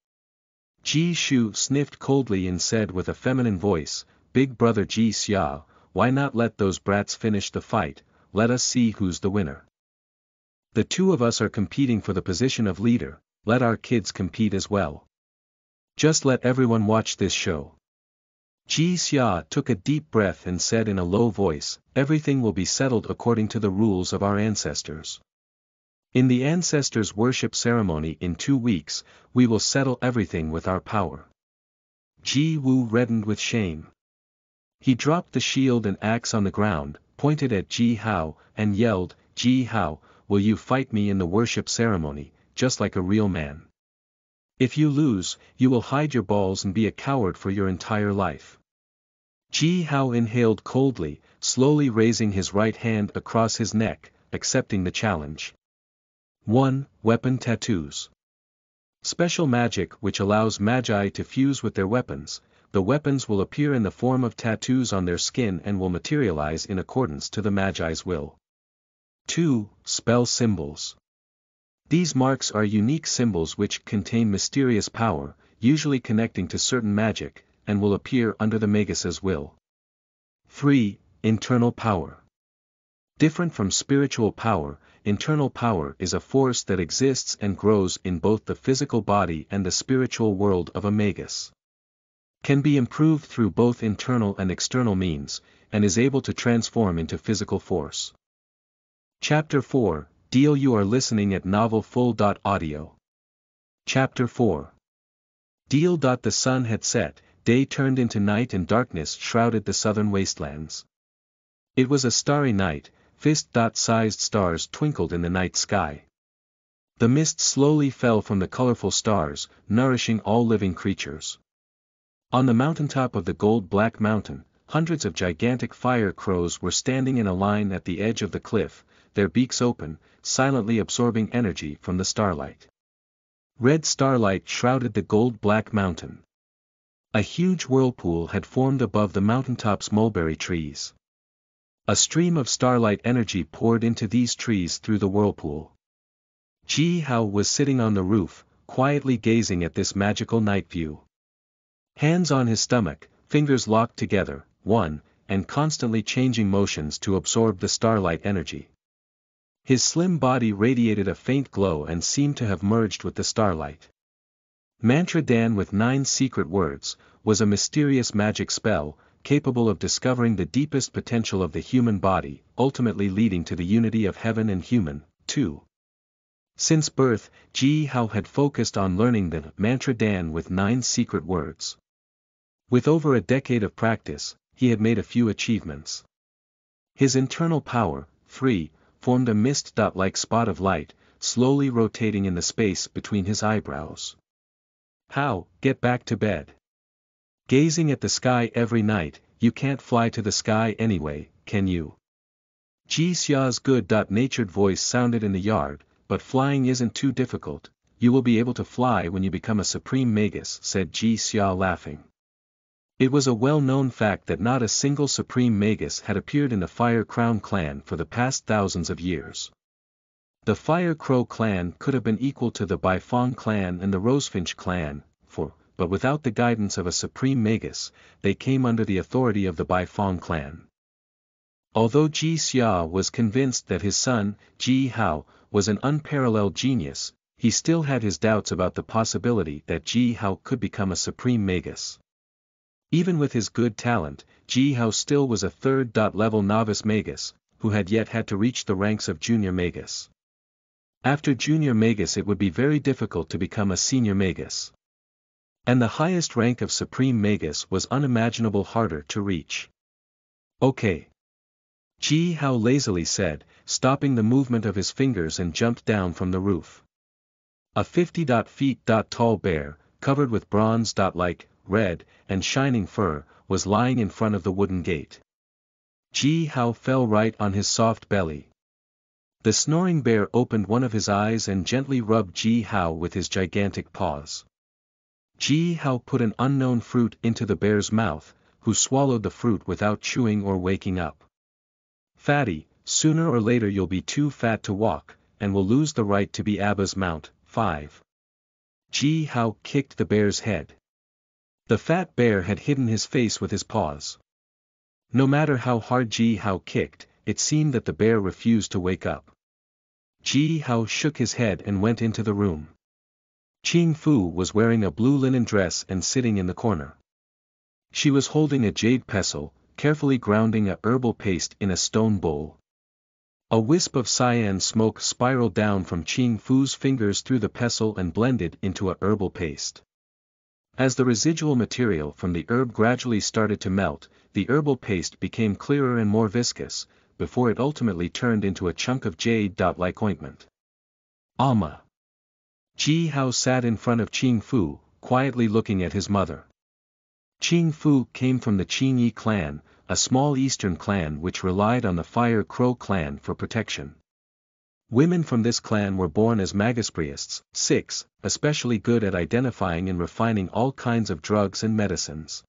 Ji Shu sniffed coldly and said with a feminine voice, "Big brother Ji Xia, why not let those brats finish the fight? Let us see who's the winner. The two of us are competing for the position of leader. Let our kids compete as well. Just let everyone watch this show." Ji Xia took a deep breath and said in a low voice, "Everything will be settled according to the rules of our ancestors. In the ancestors' worship ceremony in two weeks, we will settle everything with our power." Ji Wu reddened with shame. He dropped the shield and axe on the ground, pointed at Ji Hao, and yelled, "Ji Hao, will you fight me in the worship ceremony, just like a real man? If you lose, you will hide your balls and be a coward for your entire life." Ji Hao inhaled coldly, slowly raising his right hand across his neck, accepting the challenge. one. Weapon tattoos. Special magic which allows magi to fuse with their weapons. The weapons will appear in the form of tattoos on their skin and will materialize in accordance to the magi's will. two. Spell symbols. These marks are unique symbols which contain mysterious power, usually connecting to certain magic, and will appear under the magus' will. three. Internal power. Different from spiritual power, internal power is a force that exists and grows in both the physical body and the spiritual world of a magus. Can be improved through both internal and external means, and is able to transform into physical force. Chapter four, Deal. You are listening at novel full dot audio. Chapter four. Deal. The sun had set, day turned into night and darkness shrouded the southern wastelands. It was a starry night. Fist-sized stars twinkled in the night sky. The mist slowly fell from the colorful stars, nourishing all living creatures. On the mountaintop of the gold-black mountain, hundreds of gigantic fire crows were standing in a line at the edge of the cliff, their beaks open, silently absorbing energy from the starlight. Red starlight shrouded the gold-black mountain. A huge whirlpool had formed above the mountaintop's mulberry trees. A stream of starlight energy poured into these trees through the whirlpool. Ji Hao was sitting on the roof, quietly gazing at this magical night view. Hands on his stomach, fingers locked together, one, and constantly changing motions to absorb the starlight energy. His slim body radiated a faint glow and seemed to have merged with the starlight. Mantra Dan with Nine Secret Words was a mysterious magic spell, capable of discovering the deepest potential of the human body, ultimately leading to the unity of heaven and human. Two. Since birth, Ji Hao had focused on learning the Mantra Dan with Nine Secret Words. With over a decade of practice, he had made a few achievements. His internal power, three, formed a mist-like spot of light, slowly rotating in the space between his eyebrows. How, get back to bed. Gazing at the sky every night, you can't fly to the sky anyway, can you? Ji Xia's good-natured voice sounded in the yard, but flying isn't too difficult, you will be able to fly when you become a supreme magus, said Ji Xia laughing. It was a well-known fact that not a single supreme magus had appeared in the Fire Crow clan for the past thousands of years. The Fire Crow clan could have been equal to the Baifeng clan and the Rosefinch clan, for but without the guidance of a supreme magus, they came under the authority of the Baifeng clan. Although Ji Xia was convinced that his son, Ji Hao, was an unparalleled genius, he still had his doubts about the possibility that Ji Hao could become a supreme magus. Even with his good talent, Ji Hao still was a third-level novice magus, who had yet had to reach the ranks of junior magus. After junior magus it would be very difficult to become a senior magus. And the highest rank of supreme magus was unimaginable harder to reach. Okay. Ji Hao lazily said, stopping the movement of his fingers and jumped down from the roof. A fifty feet tall bear, covered with bronze-like, red, and shining fur, was lying in front of the wooden gate. Ji Hao fell right on his soft belly. The snoring bear opened one of his eyes and gently rubbed Ji Hao with his gigantic paws. Ji Hao put an unknown fruit into the bear's mouth, who swallowed the fruit without chewing or waking up. Fatty, sooner or later you'll be too fat to walk, and will lose the right to be Abba's mount. Five. Ji Hao kicked the bear's head. The fat bear had hidden his face with his paws. No matter how hard Ji Hao kicked, it seemed that the bear refused to wake up. Ji Hao shook his head and went into the room. Qing Fu was wearing a blue linen dress and sitting in the corner. She was holding a jade pestle, carefully grounding a herbal paste in a stone bowl. A wisp of cyan smoke spiraled down from Qing Fu's fingers through the pestle and blended into a herbal paste. As the residual material from the herb gradually started to melt, the herbal paste became clearer and more viscous, before it ultimately turned into a chunk of jade-like ointment. Alma. Ji Hao sat in front of Qing Fu, quietly looking at his mother. Qing Fu came from the Qing Yi clan, a small eastern clan which relied on the Fire Crow clan for protection. Women from this clan were born as magus priests, six, especially good at identifying and refining all kinds of drugs and medicines.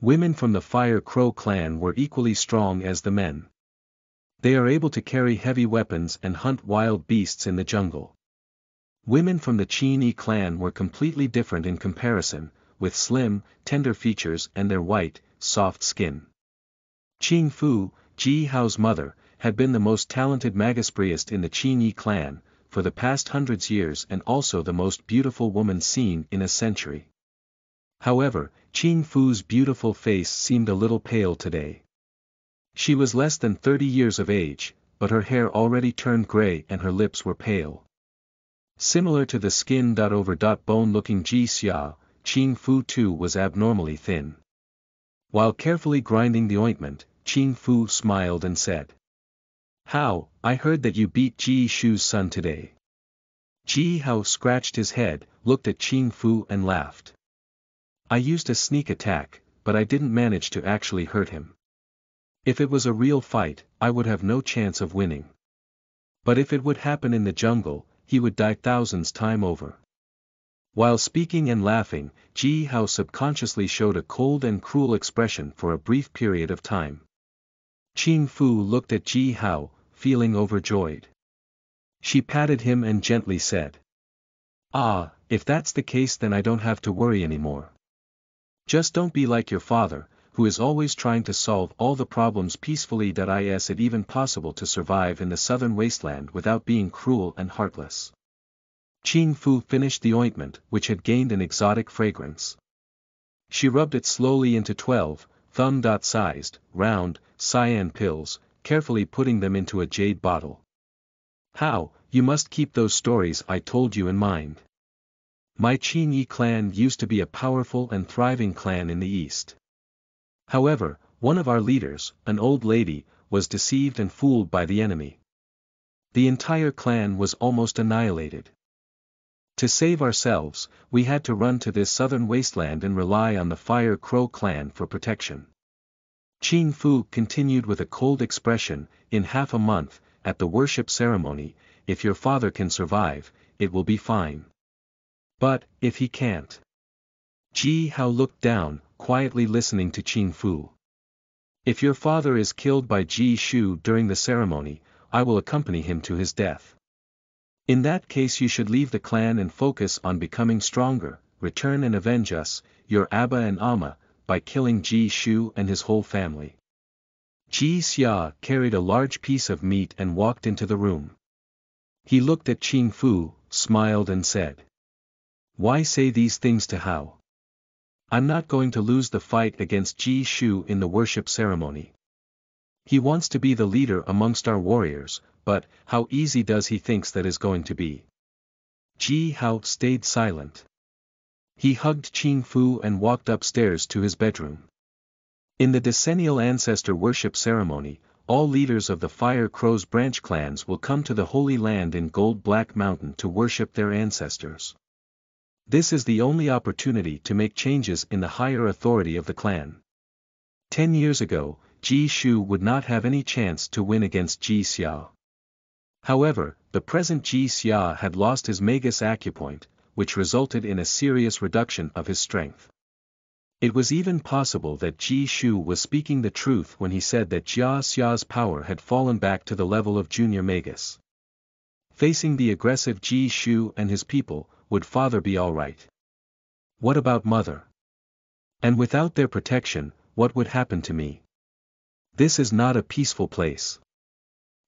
Women from the Fire Crow clan were equally strong as the men. They are able to carry heavy weapons and hunt wild beasts in the jungle. Women from the Qing Yi clan were completely different in comparison, with slim, tender features and their white, soft skin. Qing Fu, Ji Hao's mother, had been the most talented magispriest in the Qing Yi clan, for the past hundreds years and also the most beautiful woman seen in a century. However, Qing Fu's beautiful face seemed a little pale today. She was less than thirty years of age, but her hair already turned gray and her lips were pale. Similar to the skin-over-bone-looking Ji Xia, Qing Fu too was abnormally thin. While carefully grinding the ointment, Qing Fu smiled and said, "How, I heard that you beat Ji Shu's son today." Ji Hao scratched his head, looked at Qing Fu and laughed. "I used a sneak attack, but I didn't manage to actually hurt him. If it was a real fight, I would have no chance of winning. But if it would happen in the jungle, he would die thousands time over." While speaking and laughing, Ji Hao subconsciously showed a cold and cruel expression for a brief period of time. Qing Fu looked at Ji Hao, feeling overjoyed. She patted him and gently said, "Ah, if that's the case then I don't have to worry anymore. Just don't be like your father, who is always trying to solve all the problems peacefully. Is it even possible to survive in the southern wasteland without being cruel and heartless?" Qing Fu finished the ointment, which had gained an exotic fragrance. She rubbed it slowly into twelve, thumb-sized, round, cyan pills, carefully putting them into a jade bottle. "How, you must keep those stories I told you in mind. My Qing Yi clan used to be a powerful and thriving clan in the east. However, one of our leaders, an old lady, was deceived and fooled by the enemy. The entire clan was almost annihilated. To save ourselves, we had to run to this southern wasteland and rely on the Fire Crow clan for protection." Qing Fu continued with a cold expression, "In half a month, at the worship ceremony, if your father can survive, it will be fine. But, if he can't..." Ji Hao looked down, quietly listening to Qing Fu. "If your father is killed by Ji Shu during the ceremony, I will accompany him to his death. In that case you should leave the clan and focus on becoming stronger, return and avenge us, your Abba and Amma, by killing Ji Shu and his whole family." Ji Xia carried a large piece of meat and walked into the room. He looked at Qing Fu, smiled and said, "Why say these things to Hao? I'm not going to lose the fight against Ji Shu in the worship ceremony. He wants to be the leader amongst our warriors, but how easy does he thinks that is going to be?" Ji Hao stayed silent. He hugged Qing Fu and walked upstairs to his bedroom. In the decennial ancestor worship ceremony, all leaders of the Fire Crow's branch clans will come to the Holy Land in Gold Black Mountain to worship their ancestors. This is the only opportunity to make changes in the higher authority of the clan. Ten years ago, Ji Shu would not have any chance to win against Ji Xia. However, the present Ji Xia had lost his magus acupoint, which resulted in a serious reduction of his strength. It was even possible that Ji Shu was speaking the truth when he said that Jia Xia's power had fallen back to the level of junior magus. Facing the aggressive Ji Shu and his people, would father be alright? What about mother? And without their protection, what would happen to me? This is not a peaceful place.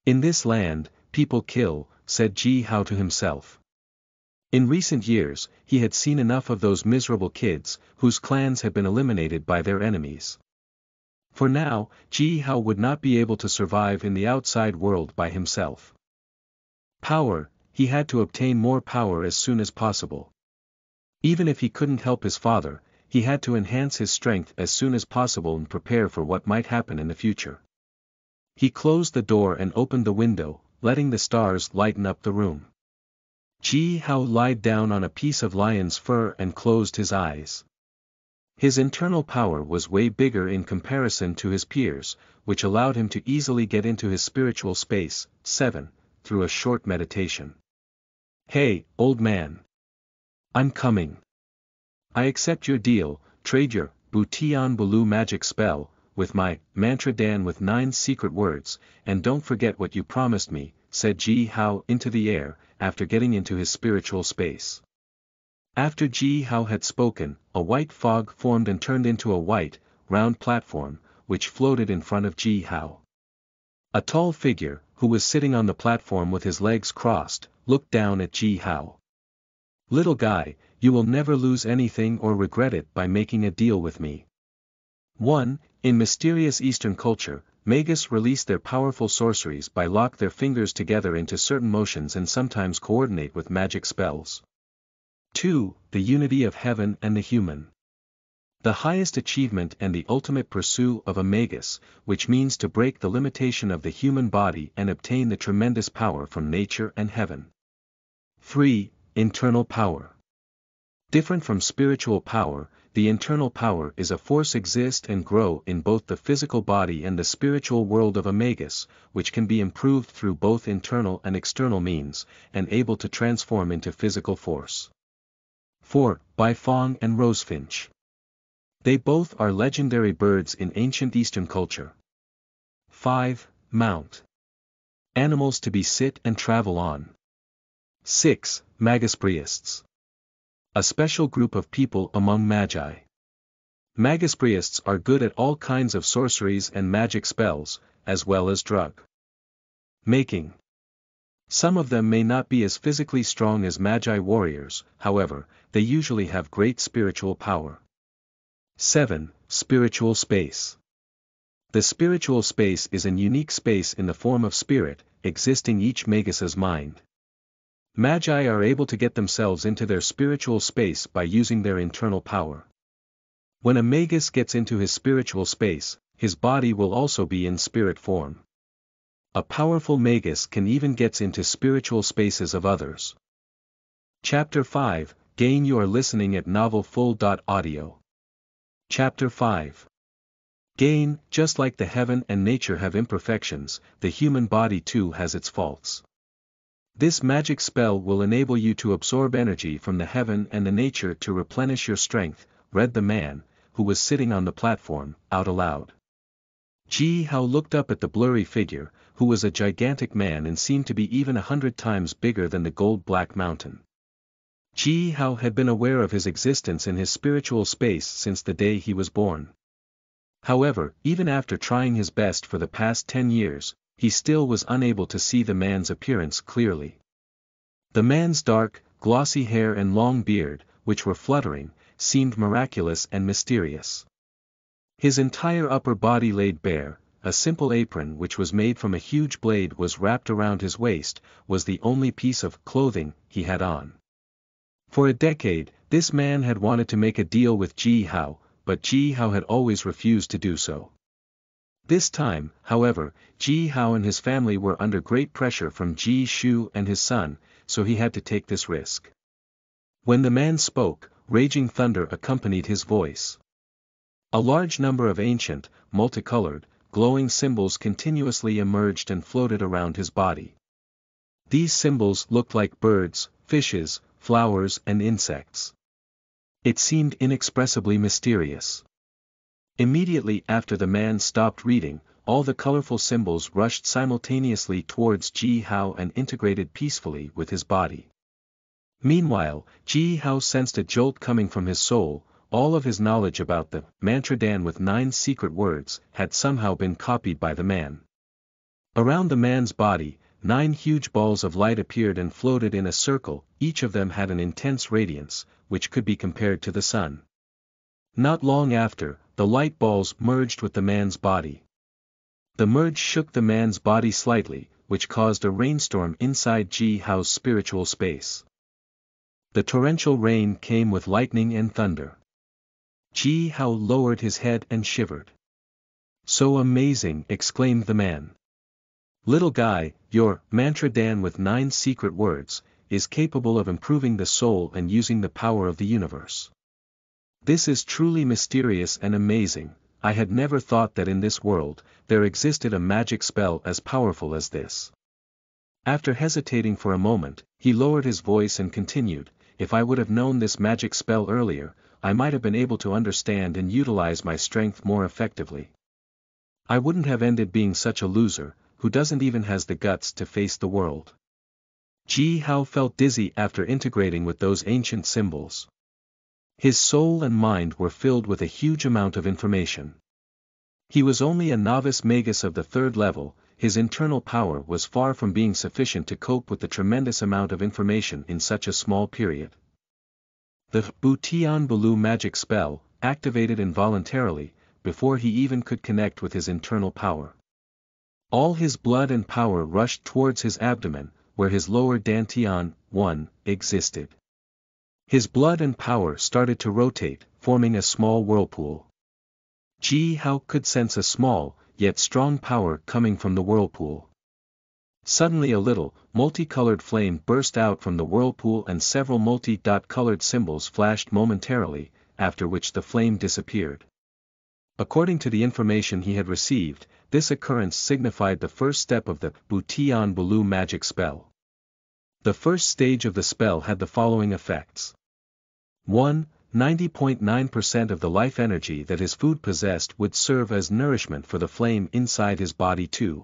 In this land, people kill," said Ji Hao to himself. In recent years, he had seen enough of those miserable kids, whose clans had been eliminated by their enemies. For now, Ji Hao would not be able to survive in the outside world by himself. Power, he had to obtain more power as soon as possible. Even if he couldn't help his father, he had to enhance his strength as soon as possible and prepare for what might happen in the future. He closed the door and opened the window, letting the stars lighten up the room. Ji Hao lied down on a piece of lion's fur and closed his eyes. His internal power was way bigger in comparison to his peers, which allowed him to easily get into his spiritual space, seven, through a short meditation. "Hey, old man. I'm coming. I accept your deal, trade your Butian Bulu magic spell, with my Mantra Dan with Nine Secret Words, and don't forget what you promised me," said Ji Hao into the air, after getting into his spiritual space. After Ji Hao had spoken, a white fog formed and turned into a white, round platform, which floated in front of Ji Hao. A tall figure, who was sitting on the platform with his legs crossed, looked down at Ji Hao. "Little guy, you will never lose anything or regret it by making a deal with me." one In mysterious Eastern culture, magus release their powerful sorceries by lock their fingers together into certain motions and sometimes coordinate with magic spells. two The unity of heaven and the human. The highest achievement and the ultimate pursuit of a magus, which means to break the limitation of the human body and obtain the tremendous power from nature and heaven. three Internal power. Different from spiritual power, the internal power is a force exist and grow in both the physical body and the spiritual world of a magus, which can be improved through both internal and external means, and able to transform into physical force. four Baifeng and Rosefinch. They both are legendary birds in ancient Eastern culture. five Mount. Animals to be sit and travel on. six Magus priests. A special group of people among magi. Magus priests are good at all kinds of sorceries and magic spells, as well as drug making. Some of them may not be as physically strong as magi warriors, however, they usually have great spiritual power. seven Spiritual space. The spiritual space is an unique space in the form of spirit, existing each magus's mind. Magi are able to get themselves into their spiritual space by using their internal power. When a magus gets into his spiritual space, his body will also be in spirit form. A powerful magus can even get into spiritual spaces of others. Chapter five Gain. You are listening at novel full dot audio. Chapter five Gain. Just like the heaven and nature have imperfections, the human body too has its faults. This magic spell will enable you to absorb energy from the heaven and the nature to replenish your strength, read the man, who was sitting on the platform, out aloud. Ji Hao looked up at the blurry figure, who was a gigantic man and seemed to be even a hundred times bigger than the gold-black mountain. Ji Hao had been aware of his existence in his spiritual space since the day he was born. However, even after trying his best for the past ten years, he still was unable to see the man's appearance clearly. The man's dark, glossy hair and long beard, which were fluttering, seemed miraculous and mysterious. His entire upper body laid bare, a simple apron which was made from a huge blade was wrapped around his waist, was the only piece of clothing he had on. For a decade, this man had wanted to make a deal with Ji Hao, but Ji Hao had always refused to do so. This time, however, Ji Hao and his family were under great pressure from Ji Shu and his son, so he had to take this risk. When the man spoke, raging thunder accompanied his voice. A large number of ancient, multicolored, glowing symbols continuously emerged and floated around his body. These symbols looked like birds, fishes, flowers and insects. It seemed inexpressibly mysterious. Immediately after the man stopped reading, all the colorful symbols rushed simultaneously towards Ji Hao and integrated peacefully with his body. Meanwhile, Ji Hao sensed a jolt coming from his soul. All of his knowledge about the Mantra Dan with Nine Secret Words had somehow been copied by the man. Around the man's body, nine huge balls of light appeared and floated in a circle. Each of them had an intense radiance, which could be compared to the sun. Not long after, the light balls merged with the man's body. The merge shook the man's body slightly, which caused a rainstorm inside Ji Hao's spiritual space. The torrential rain came with lightning and thunder. Ji Hao lowered his head and shivered. "So amazing!" exclaimed the man. "Little guy, your Mantra Dan with Nine Secret Words is capable of improving the soul and using the power of the universe. This is truly mysterious and amazing. I had never thought that in this world, there existed a magic spell as powerful as this." After hesitating for a moment, he lowered his voice and continued, "If I would have known this magic spell earlier, I might have been able to understand and utilize my strength more effectively. I wouldn't have ended being such a loser, who doesn't even has the guts to face the world." Ji Hao felt dizzy after integrating with those ancient symbols. His soul and mind were filled with a huge amount of information. He was only a novice magus of the third level, his internal power was far from being sufficient to cope with the tremendous amount of information in such a small period. The Butian Bulu magic spell, activated involuntarily, before he even could connect with his internal power. All his blood and power rushed towards his abdomen, where his lower Dantian, one, existed. His blood and power started to rotate, forming a small whirlpool. Ji Hao could sense a small, yet strong power coming from the whirlpool. Suddenly a little, multicolored flame burst out from the whirlpool and several multi-dot-colored symbols flashed momentarily, after which the flame disappeared. According to the information he had received, this occurrence signified the first step of the Butian Bulu magic spell. The first stage of the spell had the following effects. one. ninety point nine percent of the life energy that his food possessed would serve as nourishment for the flame inside his body. Two.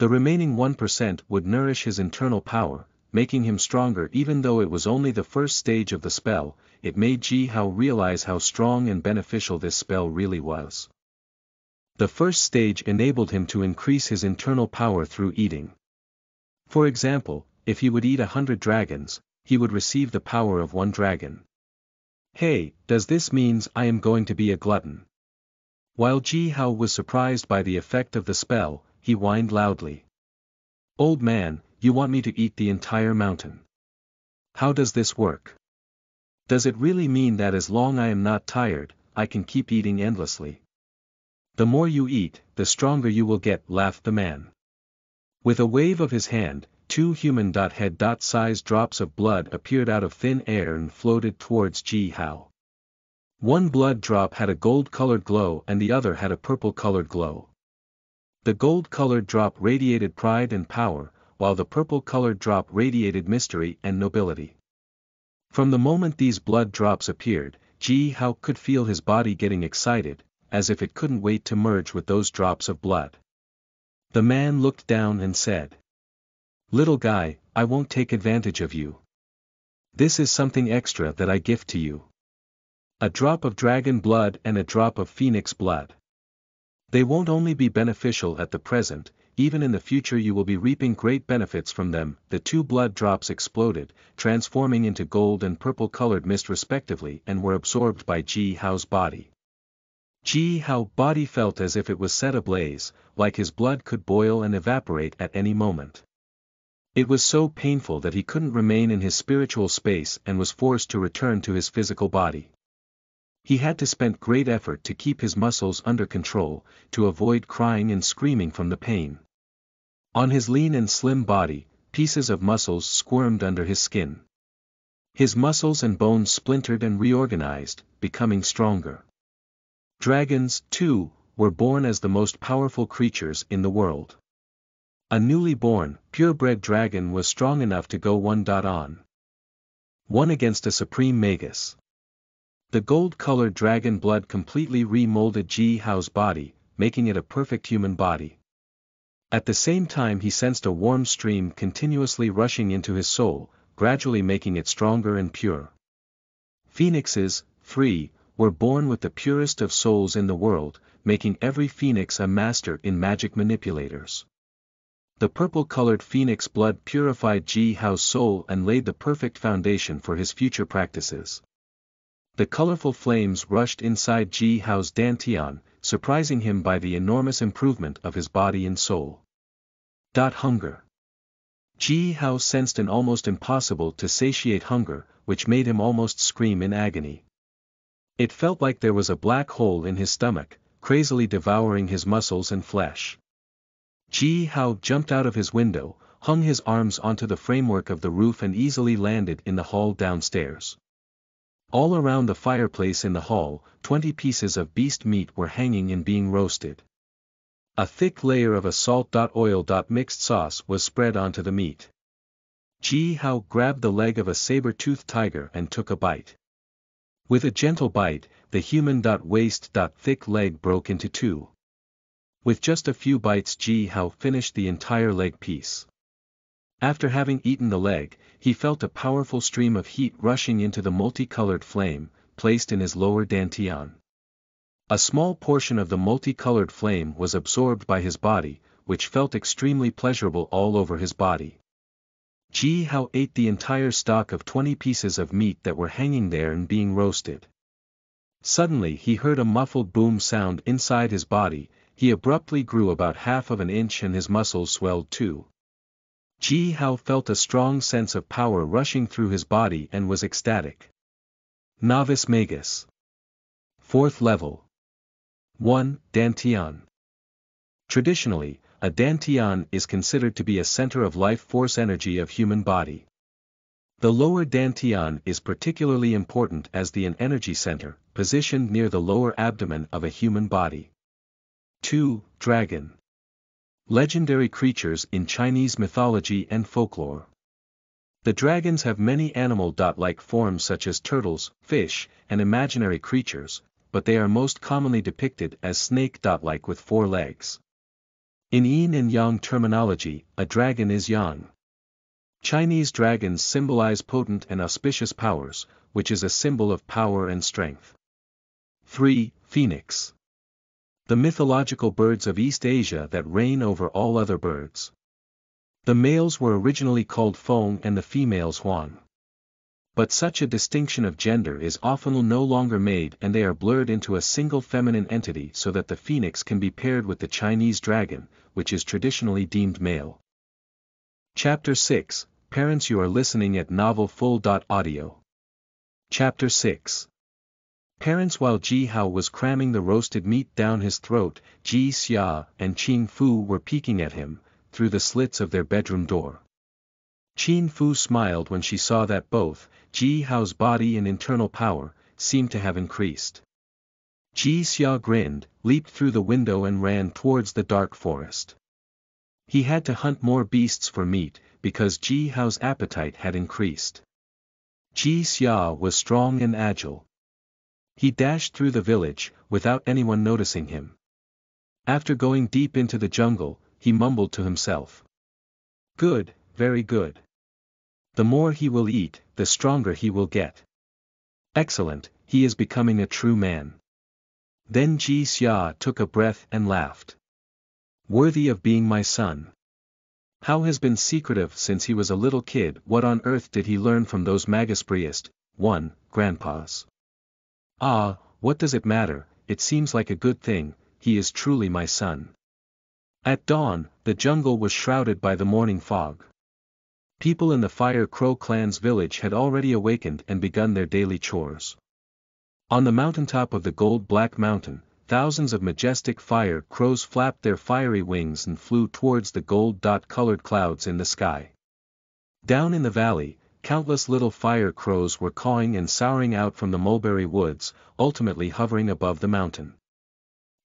The remaining one percent would nourish his internal power, making him stronger. Even though it was only the first stage of the spell, it made Ji Hao realize how strong and beneficial this spell really was. The first stage enabled him to increase his internal power through eating. For example, if he would eat a hundred dragons, he would receive the power of one dragon. Hey, does this means I am going to be a glutton? While Ji Hao was surprised by the effect of the spell, he whined loudly. Old man, you want me to eat the entire mountain? How does this work? Does it really mean that as long I am not tired, I can keep eating endlessly? The more you eat, the stronger you will get, laughed the man. With a wave of his hand, two human-head-sized drops of blood appeared out of thin air and floated towards Ji Hao. One blood drop had a gold-colored glow and the other had a purple-colored glow. The gold-colored drop radiated pride and power, while the purple-colored drop radiated mystery and nobility. From the moment these blood drops appeared, Ji Hao could feel his body getting excited, as if it couldn't wait to merge with those drops of blood. The man looked down and said, "Little guy, I won't take advantage of you. This is something extra that I gift to you. A drop of dragon blood and a drop of phoenix blood. They won't only be beneficial at the present, even in the future you will be reaping great benefits from them." The two blood drops exploded, transforming into gold and purple-colored mist respectively, and were absorbed by Ji Hao's body. Ji Hao's body felt as if it was set ablaze, like his blood could boil and evaporate at any moment. It was so painful that he couldn't remain in his spiritual space and was forced to return to his physical body. He had to spend great effort to keep his muscles under control, to avoid crying and screaming from the pain. On his lean and slim body, pieces of muscles squirmed under his skin. His muscles and bones splintered and reorganized, becoming stronger. Dragons, too, were born as the most powerful creatures in the world. A newly born, purebred dragon was strong enough to go one dot on. One against a supreme magus. The gold-colored dragon blood completely remolded Ji Hao's body, making it a perfect human body. At the same time he sensed a warm stream continuously rushing into his soul, gradually making it stronger and pure. Phoenixes, three, were born with the purest of souls in the world, making every phoenix a master in magic manipulators. The purple-colored phoenix blood purified Ji Hao's soul and laid the perfect foundation for his future practices. The colorful flames rushed inside Ji Hao's Dantian, surprising him by the enormous improvement of his body and soul. Hunger. Ji Hao sensed an almost impossible to satiate hunger, which made him almost scream in agony. It felt like there was a black hole in his stomach, crazily devouring his muscles and flesh. Ji Hao jumped out of his window, hung his arms onto the framework of the roof and easily landed in the hall downstairs. All around the fireplace in the hall, twenty pieces of beast meat were hanging and being roasted. A thick layer of a salt-oil-mixed sauce was spread onto the meat. Ji Hao grabbed the leg of a saber-toothed tiger and took a bite. With a gentle bite, the human-waist-thick leg broke into two. With just a few bites Ji Hao finished the entire leg piece. After having eaten the leg, he felt a powerful stream of heat rushing into the multicolored flame, placed in his lower Dantian. A small portion of the multicolored flame was absorbed by his body, which felt extremely pleasurable all over his body. Ji Hao ate the entire stock of twenty pieces of meat that were hanging there and being roasted. Suddenly he heard a muffled boom sound inside his body, he abruptly grew about half of an inch and his muscles swelled too. Ji Hao felt a strong sense of power rushing through his body and was ecstatic. Novice Magus. Fourth level. one. Dantian. Traditionally, a Dantian is considered to be a center of life force energy of human body. The lower Dantian is particularly important as the an energy center, positioned near the lower abdomen of a human body. two. Dragon. Legendary creatures in Chinese mythology and folklore. The dragons have many animal-like forms such as turtles, fish, and imaginary creatures, but they are most commonly depicted as snake-like with four legs. In yin and yang terminology, a dragon is yang. Chinese dragons symbolize potent and auspicious powers, which is a symbol of power and strength. three. Phoenix. The mythological birds of East Asia that reign over all other birds. The males were originally called Feng and the females Huang. But such a distinction of gender is often no longer made and they are blurred into a single feminine entity so that the phoenix can be paired with the Chinese dragon, which is traditionally deemed male. Chapter six. Parents, you are listening at novel full dot audio. Chapter six. Parents. While Ji Hao was cramming the roasted meat down his throat, Ji Xia and Qing Fu were peeking at him, through the slits of their bedroom door. Qing Fu smiled when she saw that both Ji Hao's body and internal power seemed to have increased. Ji Xia grinned, leaped through the window and ran towards the dark forest. He had to hunt more beasts for meat, because Ji Hao's appetite had increased. Ji Xia was strong and agile. He dashed through the village, without anyone noticing him. After going deep into the jungle, he mumbled to himself. Good, very good. The more he will eat, the stronger he will get. Excellent, he is becoming a true man. Then Ji Xia took a breath and laughed. Worthy of being my son. Hao has been secretive since he was a little kid. What on earth did he learn from those magus priest, one, grandpas? Ah, what does it matter, it seems like a good thing, he is truly my son. At dawn, the jungle was shrouded by the morning fog. People in the Fire Crow clan's village had already awakened and begun their daily chores. On the mountaintop of the Gold Black Mountain, thousands of majestic Fire Crows flapped their fiery wings and flew towards the gold-colored clouds in the sky. Down in the valley, countless little Fire Crows were cawing and souring out from the mulberry woods, ultimately hovering above the mountain.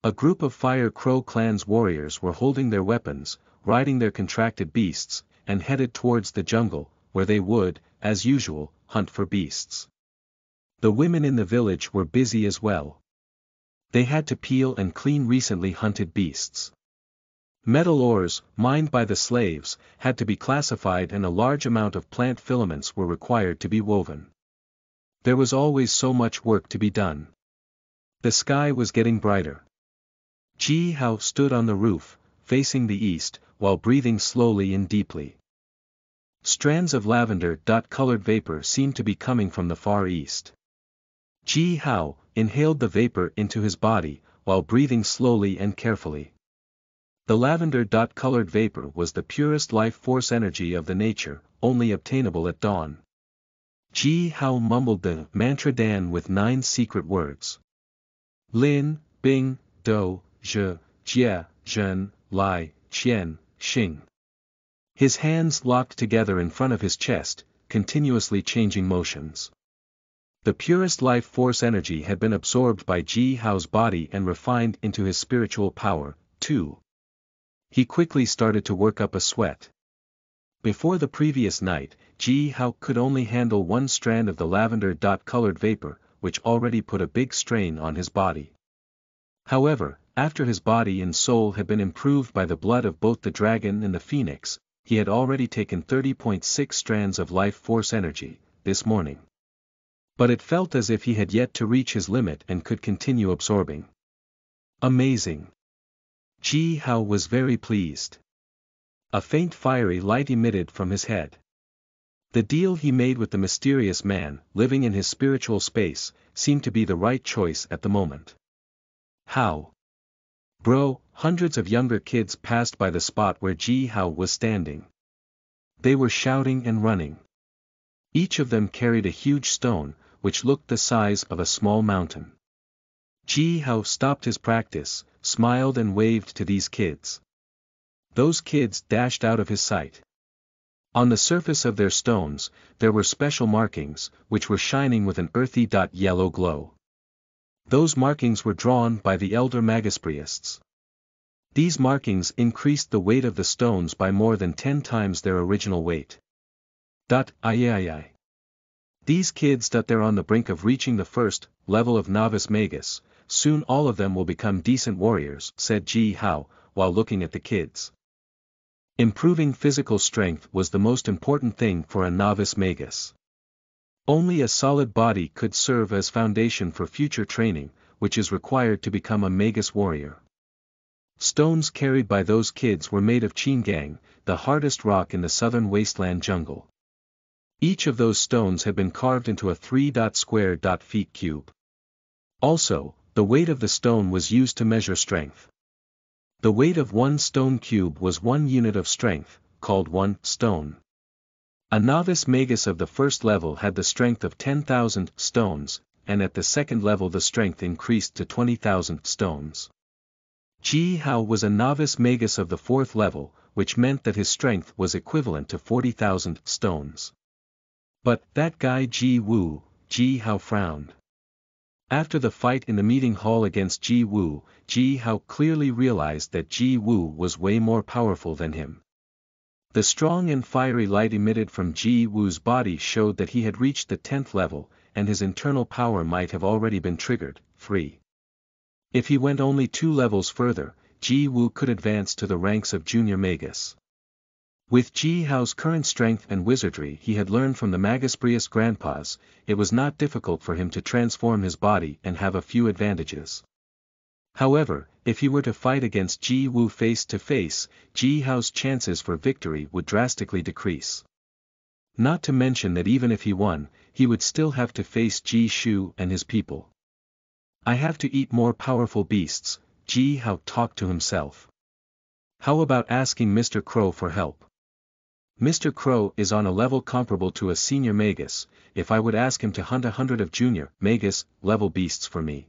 A group of Fire Crow clan's warriors were holding their weapons, riding their contracted beasts, and headed towards the jungle, where they would, as usual, hunt for beasts. The women in the village were busy as well. They had to peel and clean recently hunted beasts. Metal ores, mined by the slaves, had to be classified and a large amount of plant filaments were required to be woven. There was always so much work to be done. The sky was getting brighter. Ji Hao stood on the roof, facing the east, while breathing slowly and deeply. Strands of lavender-colored vapor seemed to be coming from the far east. Ji Hao inhaled the vapor into his body, while breathing slowly and carefully. The lavender-colored vapor was the purest life force energy of the nature, only obtainable at dawn. Ji Hao mumbled the Mantra Dan with nine secret words. Lin, Bing, Do, Zhe, Jie, Zhen, Lai, Qian, Xing. His hands locked together in front of his chest, continuously changing motions. The purest life force energy had been absorbed by Ji Hao's body and refined into his spiritual power, too. He quickly started to work up a sweat. Before the previous night, Ji Hao could only handle one strand of the lavender-colored vapor, which already put a big strain on his body. However, after his body and soul had been improved by the blood of both the dragon and the phoenix, he had already taken thirty point six strands of life force energy, this morning. But it felt as if he had yet to reach his limit and could continue absorbing. Amazing. Ji Hao was very pleased. A faint fiery light emitted from his head. The deal he made with the mysterious man, living in his spiritual space, seemed to be the right choice at the moment. How? Bro, hundreds of younger kids passed by the spot where Ji Hao was standing. They were shouting and running. Each of them carried a huge stone, which looked the size of a small mountain. Ji Hao stopped his practice, smiled and waved to these kids. Those kids dashed out of his sight. On the surface of their stones, there were special markings, which were shining with an earthy yellow glow. Those markings were drawn by the elder magus priests. These markings increased the weight of the stones by more than ten times their original weight. Dot, aye, aye, aye. These kids that they're on the brink of reaching the first level of novice magus, soon all of them will become decent warriors, said Ji Hao, while looking at the kids. Improving physical strength was the most important thing for a novice magus. Only a solid body could serve as foundation for future training, which is required to become a magus warrior. Stones carried by those kids were made of Qingang, the hardest rock in the southern wasteland jungle. Each of those stones had been carved into a three square feet cube. Also, the weight of the stone was used to measure strength. The weight of one stone cube was one unit of strength, called one stone. A novice magus of the first level had the strength of ten thousand stones, and at the second level the strength increased to twenty thousand stones. Ji Hao was a novice magus of the fourth level, which meant that his strength was equivalent to forty thousand stones. But that guy Ji Wu, Ji Hao frowned. After the fight in the meeting hall against Ji Wu, Ji Hao clearly realized that Ji Wu was way more powerful than him. The strong and fiery light emitted from Ji Wu's body showed that he had reached the tenth level, and his internal power might have already been triggered. three. If he went only two levels further, Ji Wu could advance to the ranks of Junior Magus. With Ji Hao's current strength and wizardry he had learned from the Magus Priest grandpas, it was not difficult for him to transform his body and have a few advantages. However, if he were to fight against Ji Wu face to face, Ji Hao's chances for victory would drastically decrease. Not to mention that even if he won, he would still have to face Ji Shu and his people. I have to eat more powerful beasts, Ji Hao talked to himself. How about asking Mister Crow for help? Mister Crow is on a level comparable to a senior magus. If I would ask him to hunt a hundred of junior magus level beasts for me.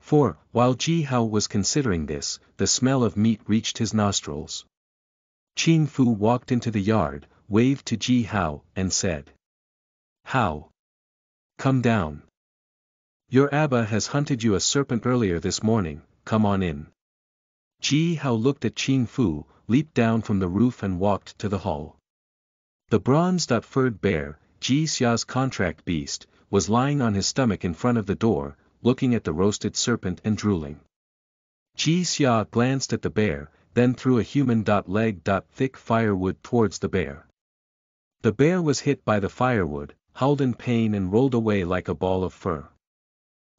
For, while Ji Hao was considering this, the smell of meat reached his nostrils. Qing Fu walked into the yard, waved to Ji Hao, and said. Hao. Come down. Your Abba has hunted you a serpent earlier this morning, come on in. Ji Hao looked at Qing Fu, leaped down from the roof and walked to the hall. The bronze-furred bear, Ji Xia's contract beast, was lying on his stomach in front of the door, looking at the roasted serpent and drooling. Ji Xia glanced at the bear, then threw a human-leg-thick firewood towards the bear. The bear was hit by the firewood, howled in pain and rolled away like a ball of fur.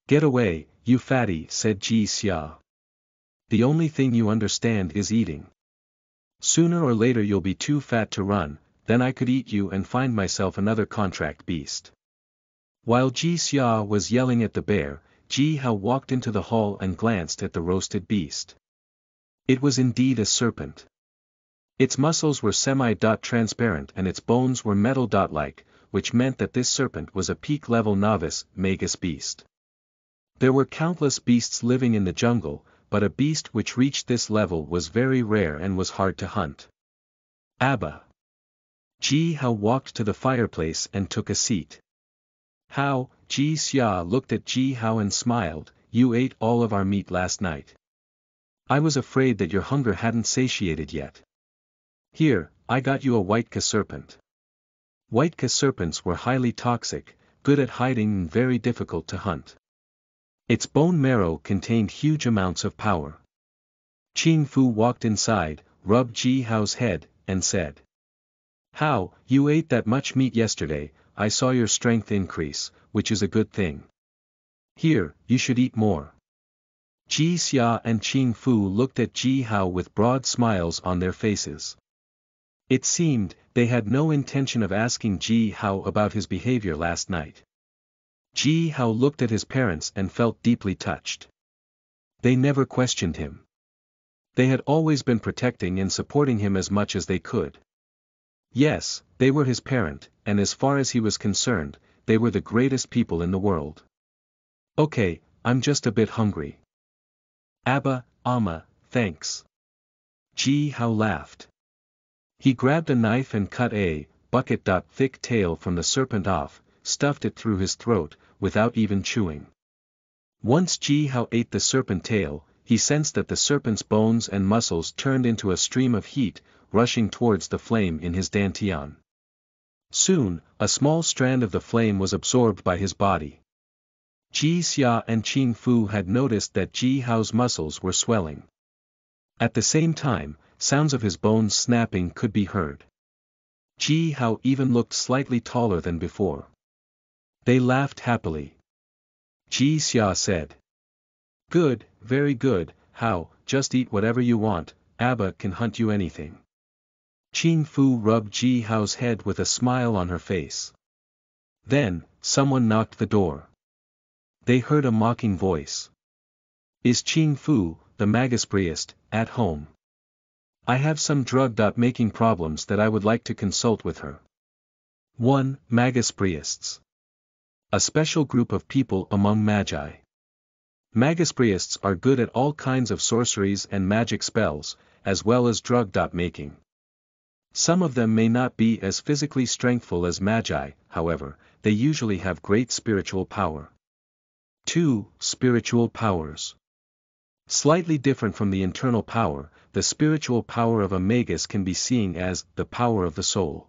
Get away, you fatty, said Ji Xia. The only thing you understand is eating. Sooner or later you'll be too fat to run, then I could eat you and find myself another contract beast. While Ji Xia was yelling at the bear, Ji Hao walked into the hall and glanced at the roasted beast. It was indeed a serpent. Its muscles were semi-transparent and its bones were metal-like, which meant that this serpent was a peak-level novice magus beast. There were countless beasts living in the jungle, but a beast which reached this level was very rare and was hard to hunt. Abba. Ji Hao walked to the fireplace and took a seat. How, Ji Xia looked at Ji Hao and smiled, you ate all of our meat last night. I was afraid that your hunger hadn't satiated yet. Here, I got you a white serpent. White serpents were highly toxic, good at hiding and very difficult to hunt. Its bone marrow contained huge amounts of power. Qing Fu walked inside, rubbed Ji Hao's head, and said. Hao, you ate that much meat yesterday, I saw your strength increase, which is a good thing. Here, you should eat more. Ji Xia and Qing Fu looked at Ji Hao with broad smiles on their faces. It seemed, they had no intention of asking Ji Hao about his behavior last night. Ji Hao looked at his parents and felt deeply touched. They never questioned him. They had always been protecting and supporting him as much as they could. Yes, they were his parent, and as far as he was concerned, they were the greatest people in the world. Okay, I'm just a bit hungry. Abba, Amma, thanks. Ji Hao laughed. He grabbed a knife and cut a bucket-thick tail from the serpent off, stuffed it through his throat, without even chewing. Once Ji Hao ate the serpent tail, he sensed that the serpent's bones and muscles turned into a stream of heat, rushing towards the flame in his dantian. Soon, a small strand of the flame was absorbed by his body. Ji Xia and Qing Fu had noticed that Ji Hao's muscles were swelling. At the same time, sounds of his bones snapping could be heard. Ji Hao even looked slightly taller than before. They laughed happily. Ji Xia said, "Good, very good, Hao, just eat whatever you want, Abba can hunt you anything." Qing Fu rubbed Ji Hao's head with a smile on her face. Then, someone knocked the door. They heard a mocking voice. "Is Qing Fu, the magus priest, at home? I have some drug-making problems that I would like to consult with her." one. Magus priests. A special group of people among magi. Magus priests are good at all kinds of sorceries and magic spells, as well as drug-making. Some of them may not be as physically strengthful as magi, however, they usually have great spiritual power. two. Spiritual powers. Slightly different from the internal power, the spiritual power of a magus can be seen as the power of the soul.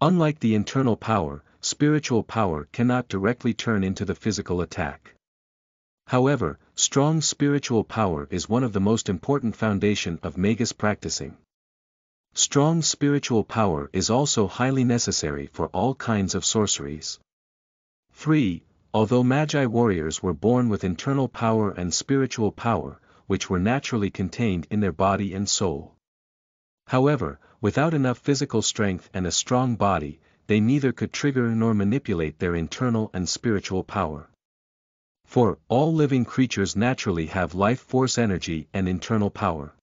Unlike the internal power, spiritual power cannot directly turn into the physical attack. However, strong spiritual power is one of the most important foundation of magus practicing. Strong spiritual power is also highly necessary for all kinds of sorceries. three. Although magi warriors were born with internal power and spiritual power, which were naturally contained in their body and soul. However, without enough physical strength and a strong body, they neither could trigger nor manipulate their internal and spiritual power. For all living creatures naturally have life force energy and internal power.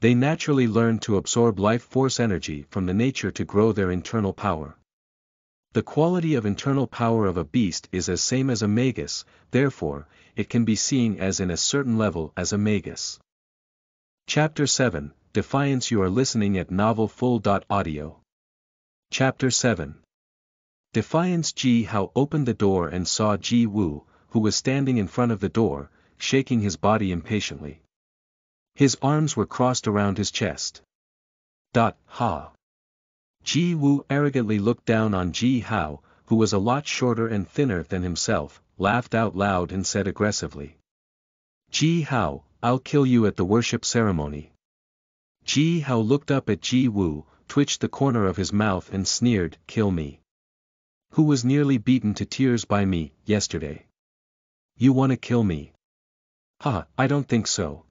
They naturally learn to absorb life force energy from the nature to grow their internal power. The quality of internal power of a beast is as same as a magus, therefore, it can be seen as in a certain level as a magus. Chapter seven, Defiance. You are listening at novel full dot audio. Chapter seven. Defiance. Ji Hao opened the door and saw Ji Wu, who was standing in front of the door, shaking his body impatiently. His arms were crossed around his chest. Dot, ha. Ji Wu arrogantly looked down on Ji Hao, who was a lot shorter and thinner than himself, laughed out loud and said aggressively, "Ji Hao, I'll kill you at the worship ceremony." Ji Hao looked up at Ji Wu, twitched the corner of his mouth and sneered, "Kill me? Who was nearly beaten to tears by me, yesterday? You want to kill me? Ha, I don't think so."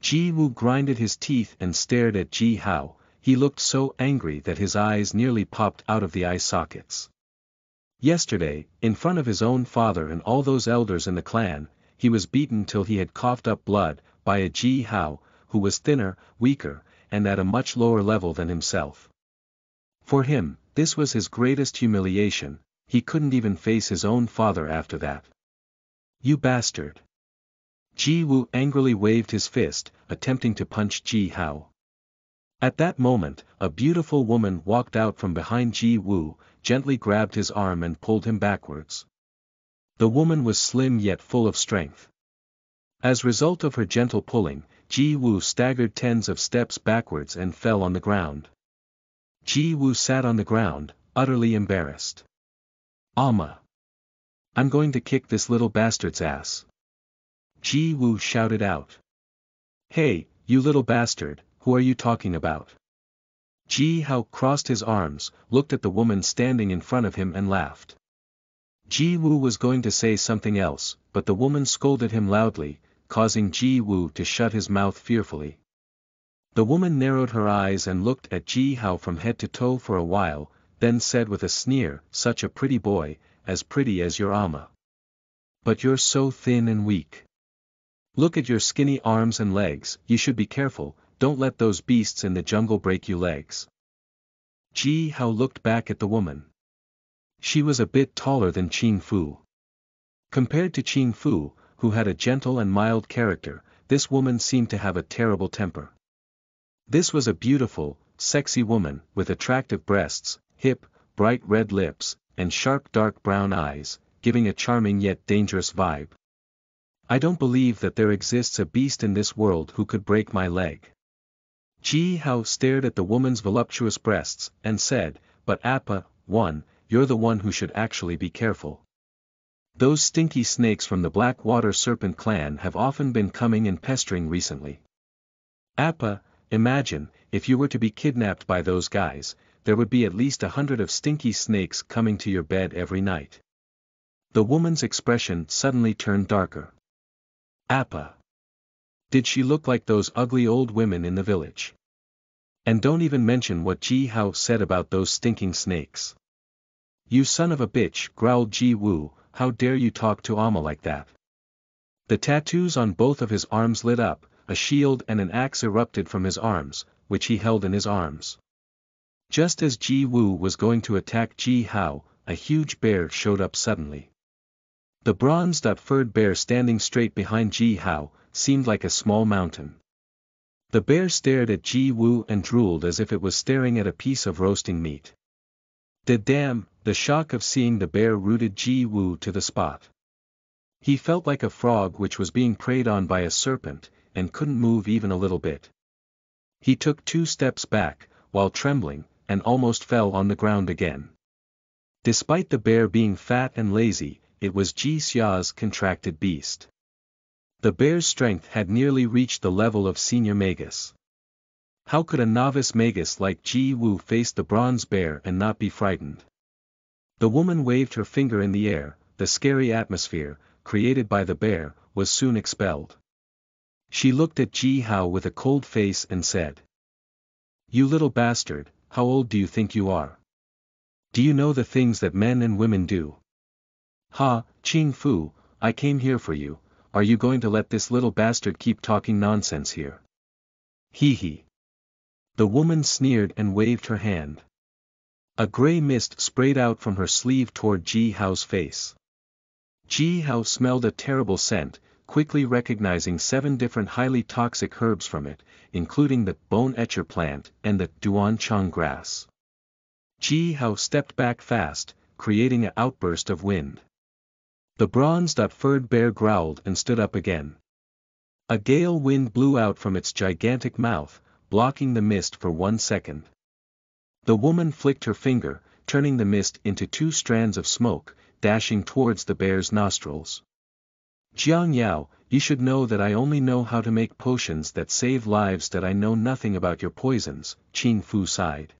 Ji Wu grinded his teeth and stared at Ji Hao. He looked so angry that his eyes nearly popped out of the eye sockets. Yesterday, in front of his own father and all those elders in the clan, he was beaten till he had coughed up blood, by a Ji Hao, who was thinner, weaker, and at a much lower level than himself. For him, this was his greatest humiliation. He couldn't even face his own father after that. "You bastard." Ji Wu angrily waved his fist, attempting to punch Ji Hao. At that moment, a beautiful woman walked out from behind Ji Wu, gently grabbed his arm and pulled him backwards. The woman was slim yet full of strength. As a result of her gentle pulling, Ji Wu staggered tens of steps backwards and fell on the ground. Ji Wu sat on the ground, utterly embarrassed. "Amma! I'm going to kick this little bastard's ass!" Ji Wu shouted out. "Hey, you little bastard, who are you talking about?" Ji Hao crossed his arms, looked at the woman standing in front of him and laughed. Ji Wu was going to say something else, but the woman scolded him loudly, causing Ji Wu to shut his mouth fearfully. The woman narrowed her eyes and looked at Ji Hao from head to toe for a while, then said with a sneer, "Such a pretty boy, as pretty as your ama. But you're so thin and weak. Look at your skinny arms and legs, you should be careful, don't let those beasts in the jungle break your legs." Ji Hao looked back at the woman. She was a bit taller than Qing Fu. Compared to Qing Fu, who had a gentle and mild character, this woman seemed to have a terrible temper. This was a beautiful, sexy woman, with attractive breasts, hip, bright red lips, and sharp dark brown eyes, giving a charming yet dangerous vibe. "I don't believe that there exists a beast in this world who could break my leg." Ji Hao stared at the woman's voluptuous breasts, and said, "But Appa, one, you're the one who should actually be careful. Those stinky snakes from the Blackwater Serpent clan have often been coming and pestering recently. Appa, imagine, if you were to be kidnapped by those guys, there would be at least a hundred of stinky snakes coming to your bed every night." The woman's expression suddenly turned darker. Appa. Did she look like those ugly old women in the village? And don't even mention what Ji Hao said about those stinking snakes. "You son of a bitch," growled Ji Wu, "how dare you talk to Amma like that?" The tattoos on both of his arms lit up, a shield and an axe erupted from his arms, which he held in his arms. Just as Ji Wu was going to attack Ji Hao, a huge bear showed up suddenly. The bronzed-up-furred bear standing straight behind Ji Hao seemed like a small mountain. The bear stared at Ji Wu and drooled as if it was staring at a piece of roasting meat. The damn, the shock of seeing the bear rooted Ji Wu to the spot. He felt like a frog which was being preyed on by a serpent, and couldn't move even a little bit. He took two steps back, while trembling, and almost fell on the ground again. Despite the bear being fat and lazy, it was Ji Xia's contracted beast. The bear's strength had nearly reached the level of senior magus. How could a novice magus like Ji Wu face the bronze bear and not be frightened? The woman waved her finger in the air. The scary atmosphere, created by the bear, was soon expelled. She looked at Ji Hao with a cold face and said, "You little bastard, how old do you think you are? Do you know the things that men and women do? Ha, Qing Fu, I came here for you. Are you going to let this little bastard keep talking nonsense here? Hee hee." The woman sneered and waved her hand. A grey mist sprayed out from her sleeve toward Ji Hao's face. Ji Hao smelled a terrible scent, quickly recognizing seven different highly toxic herbs from it, including the bone etcher plant and the duan chang grass. Ji Hao stepped back fast, creating an outburst of wind. The bronzed-up-furred bear growled and stood up again. A gale wind blew out from its gigantic mouth, blocking the mist for one second. The woman flicked her finger, turning the mist into two strands of smoke, dashing towards the bear's nostrils. "Jiang Yao, you should know that I only know how to make potions that save lives, that I know nothing about your poisons," Qing Fu sighed.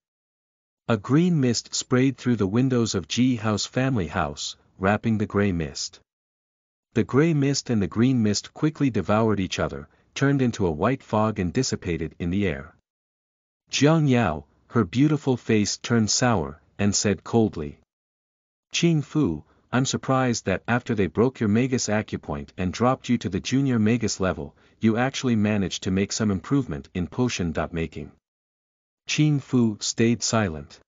A green mist sprayed through the windows of Ji Hao's family house, wrapping the grey mist. The grey mist and the green mist quickly devoured each other, turned into a white fog and dissipated in the air. Jiang Yao, her beautiful face turned sour, and said coldly, "Qing Fu, I'm surprised that after they broke your magus acupoint and dropped you to the junior magus level, you actually managed to make some improvement in potion-making." Qing Fu stayed silent.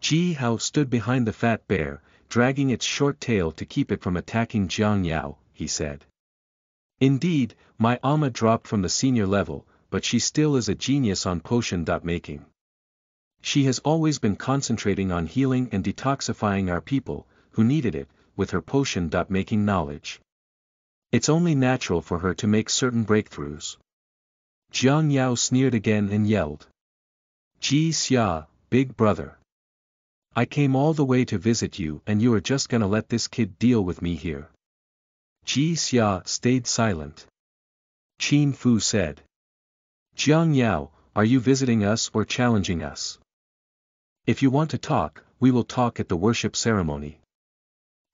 Ji Hao stood behind the fat bear, dragging its short tail to keep it from attacking Jiang Yao. He said, "Indeed, my ama dropped from the senior level, but she still is a genius on potion-making. She has always been concentrating on healing and detoxifying our people, who needed it, with her potion-making knowledge. It's only natural for her to make certain breakthroughs." Jiang Yao sneered again and yelled, "Ji Xia, big brother. I came all the way to visit you and you are just gonna let this kid deal with me here." Ji Xia stayed silent. Qin Fu said, "Jiang Yao, are you visiting us or challenging us? If you want to talk, we will talk at the worship ceremony."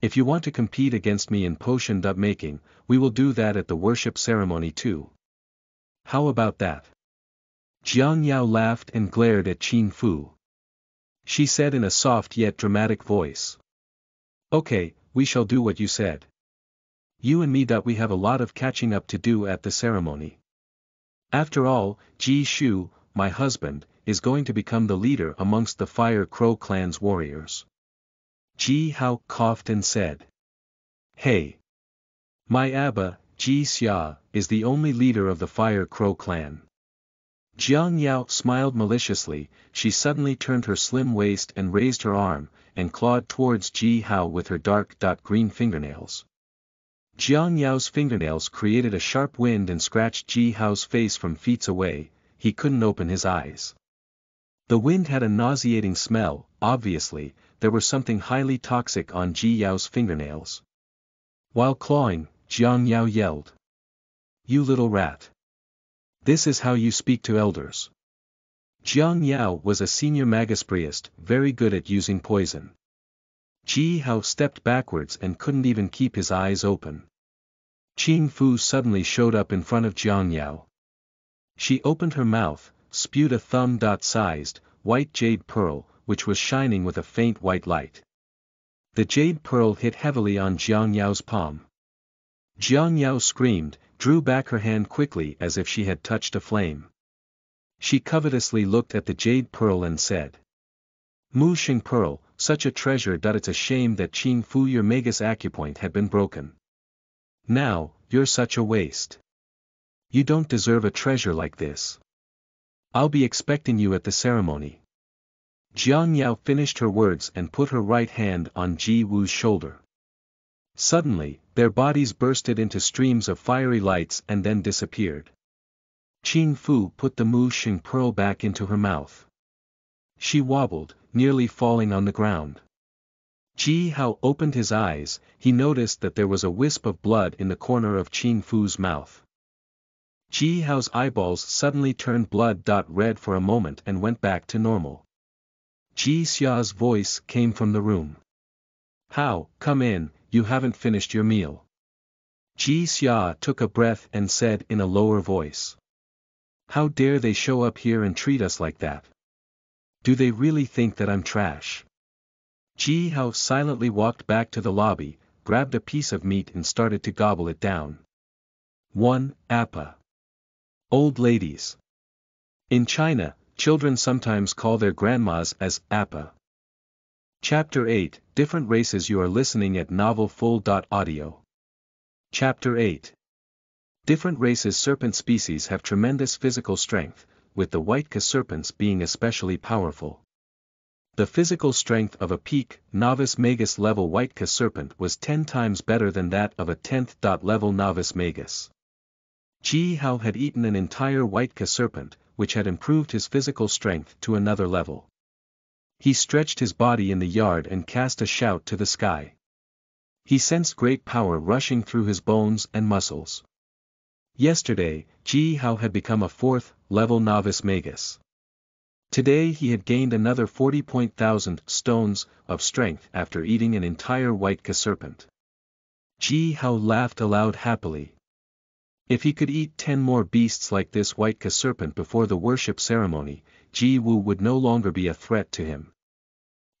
If you want to compete against me in potion dub making, we will do that at the worship ceremony too. How about that? Jiang Yao laughed and glared at Qing Fu. She said in a soft yet dramatic voice. Okay, we shall do what you said. You and me that we have a lot of catching up to do at the ceremony. After all, Ji Shu, my husband, is going to become the leader amongst the Fire Crow clan's warriors. Ji Hao coughed and said. Hey! My Abba, Ji Xia, is the only leader of the Fire Crow clan. Jiang Yao smiled maliciously. She suddenly turned her slim waist and raised her arm, and clawed towards Ji Hao with her dark dot green fingernails. Jiang Yao's fingernails created a sharp wind and scratched Ji Hao's face from feet away. He couldn't open his eyes. The wind had a nauseating smell. Obviously, there was something highly toxic on Ji Yao's fingernails. While clawing, Jiang Yao yelled. You little rat. This is how you speak to elders. Jiang Yao was a senior magus priest, very good at using poison. Ji Hao stepped backwards and couldn't even keep his eyes open. Qing Fu suddenly showed up in front of Jiang Yao. She opened her mouth, spewed a thumb-sized, white jade pearl, which was shining with a faint white light. The jade pearl hit heavily on Jiang Yao's palm. Jiang Yao screamed, drew back her hand quickly as if she had touched a flame. She covetously looked at the jade pearl and said, Mu Xing pearl, such a treasure that it's a shame that Qing Fu your magus acupoint had been broken. Now, you're such a waste. You don't deserve a treasure like this. I'll be expecting you at the ceremony. Jiang Yao finished her words and put her right hand on Ji Wu's shoulder. Suddenly, their bodies bursted into streams of fiery lights and then disappeared. Qing Fu put the Mu Xing pearl back into her mouth. She wobbled, nearly falling on the ground. Ji Hao opened his eyes. He noticed that there was a wisp of blood in the corner of Qing Fu's mouth. Ji Hao's eyeballs suddenly turned blood-red for a moment and went back to normal. Ji Xia's voice came from the room. Hao, come in, you haven't finished your meal. Ji Xia took a breath and said in a lower voice. How dare they show up here and treat us like that? Do they really think that I'm trash? Ji Hao silently walked back to the lobby, grabbed a piece of meat and started to gobble it down. One, Appa. Old ladies. In China, children sometimes call their grandmas as Appa. Chapter eight, Different Races. You are listening at novel full dot audio. Chapter eight. Different races. Serpent species have tremendous physical strength, with the white ca serpents being especially powerful. The physical strength of a peak, novice magus level white ca serpent was ten times better than that of a tenth level novice magus. Ji Hao had eaten an entire white ca serpent, which had improved his physical strength to another level. He stretched his body in the yard and cast a shout to the sky. He sensed great power rushing through his bones and muscles. Yesterday, Ji Hao had become a fourth level novice magus. Today he had gained another forty thousand stones of strength after eating an entire white ca serpent. Ji Hao laughed aloud happily. If he could eat ten more beasts like this white ca serpent before the worship ceremony, Ji Wu would no longer be a threat to him.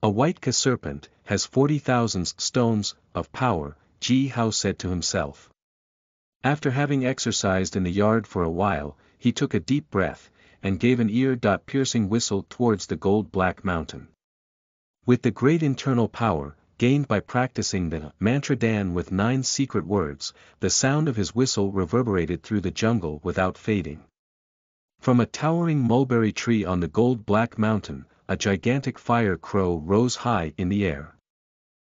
A white ca serpent has forty thousand stones of power, Ji Hao said to himself. After having exercised in the yard for a while, he took a deep breath, and gave an ear-piercing whistle towards the gold-black mountain. With the great internal power gained by practicing the Mantra Dan with Nine Secret Words, the sound of his whistle reverberated through the jungle without fading. From a towering mulberry tree on the gold-black mountain, a gigantic fire crow rose high in the air.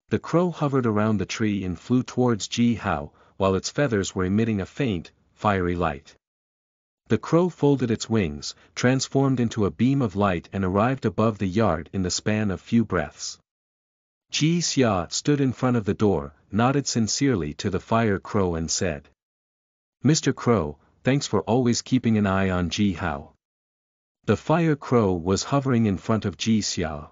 The crow hovered around the tree and flew towards Ji Hao, while its feathers were emitting a faint, fiery light. The crow folded its wings, transformed into a beam of light and arrived above the yard in the span of few breaths. Ji Xia stood in front of the door, nodded sincerely to the fire crow and said, Mister Crow, thanks for always keeping an eye on Ji Hao. The fire crow was hovering in front of Ji Xia.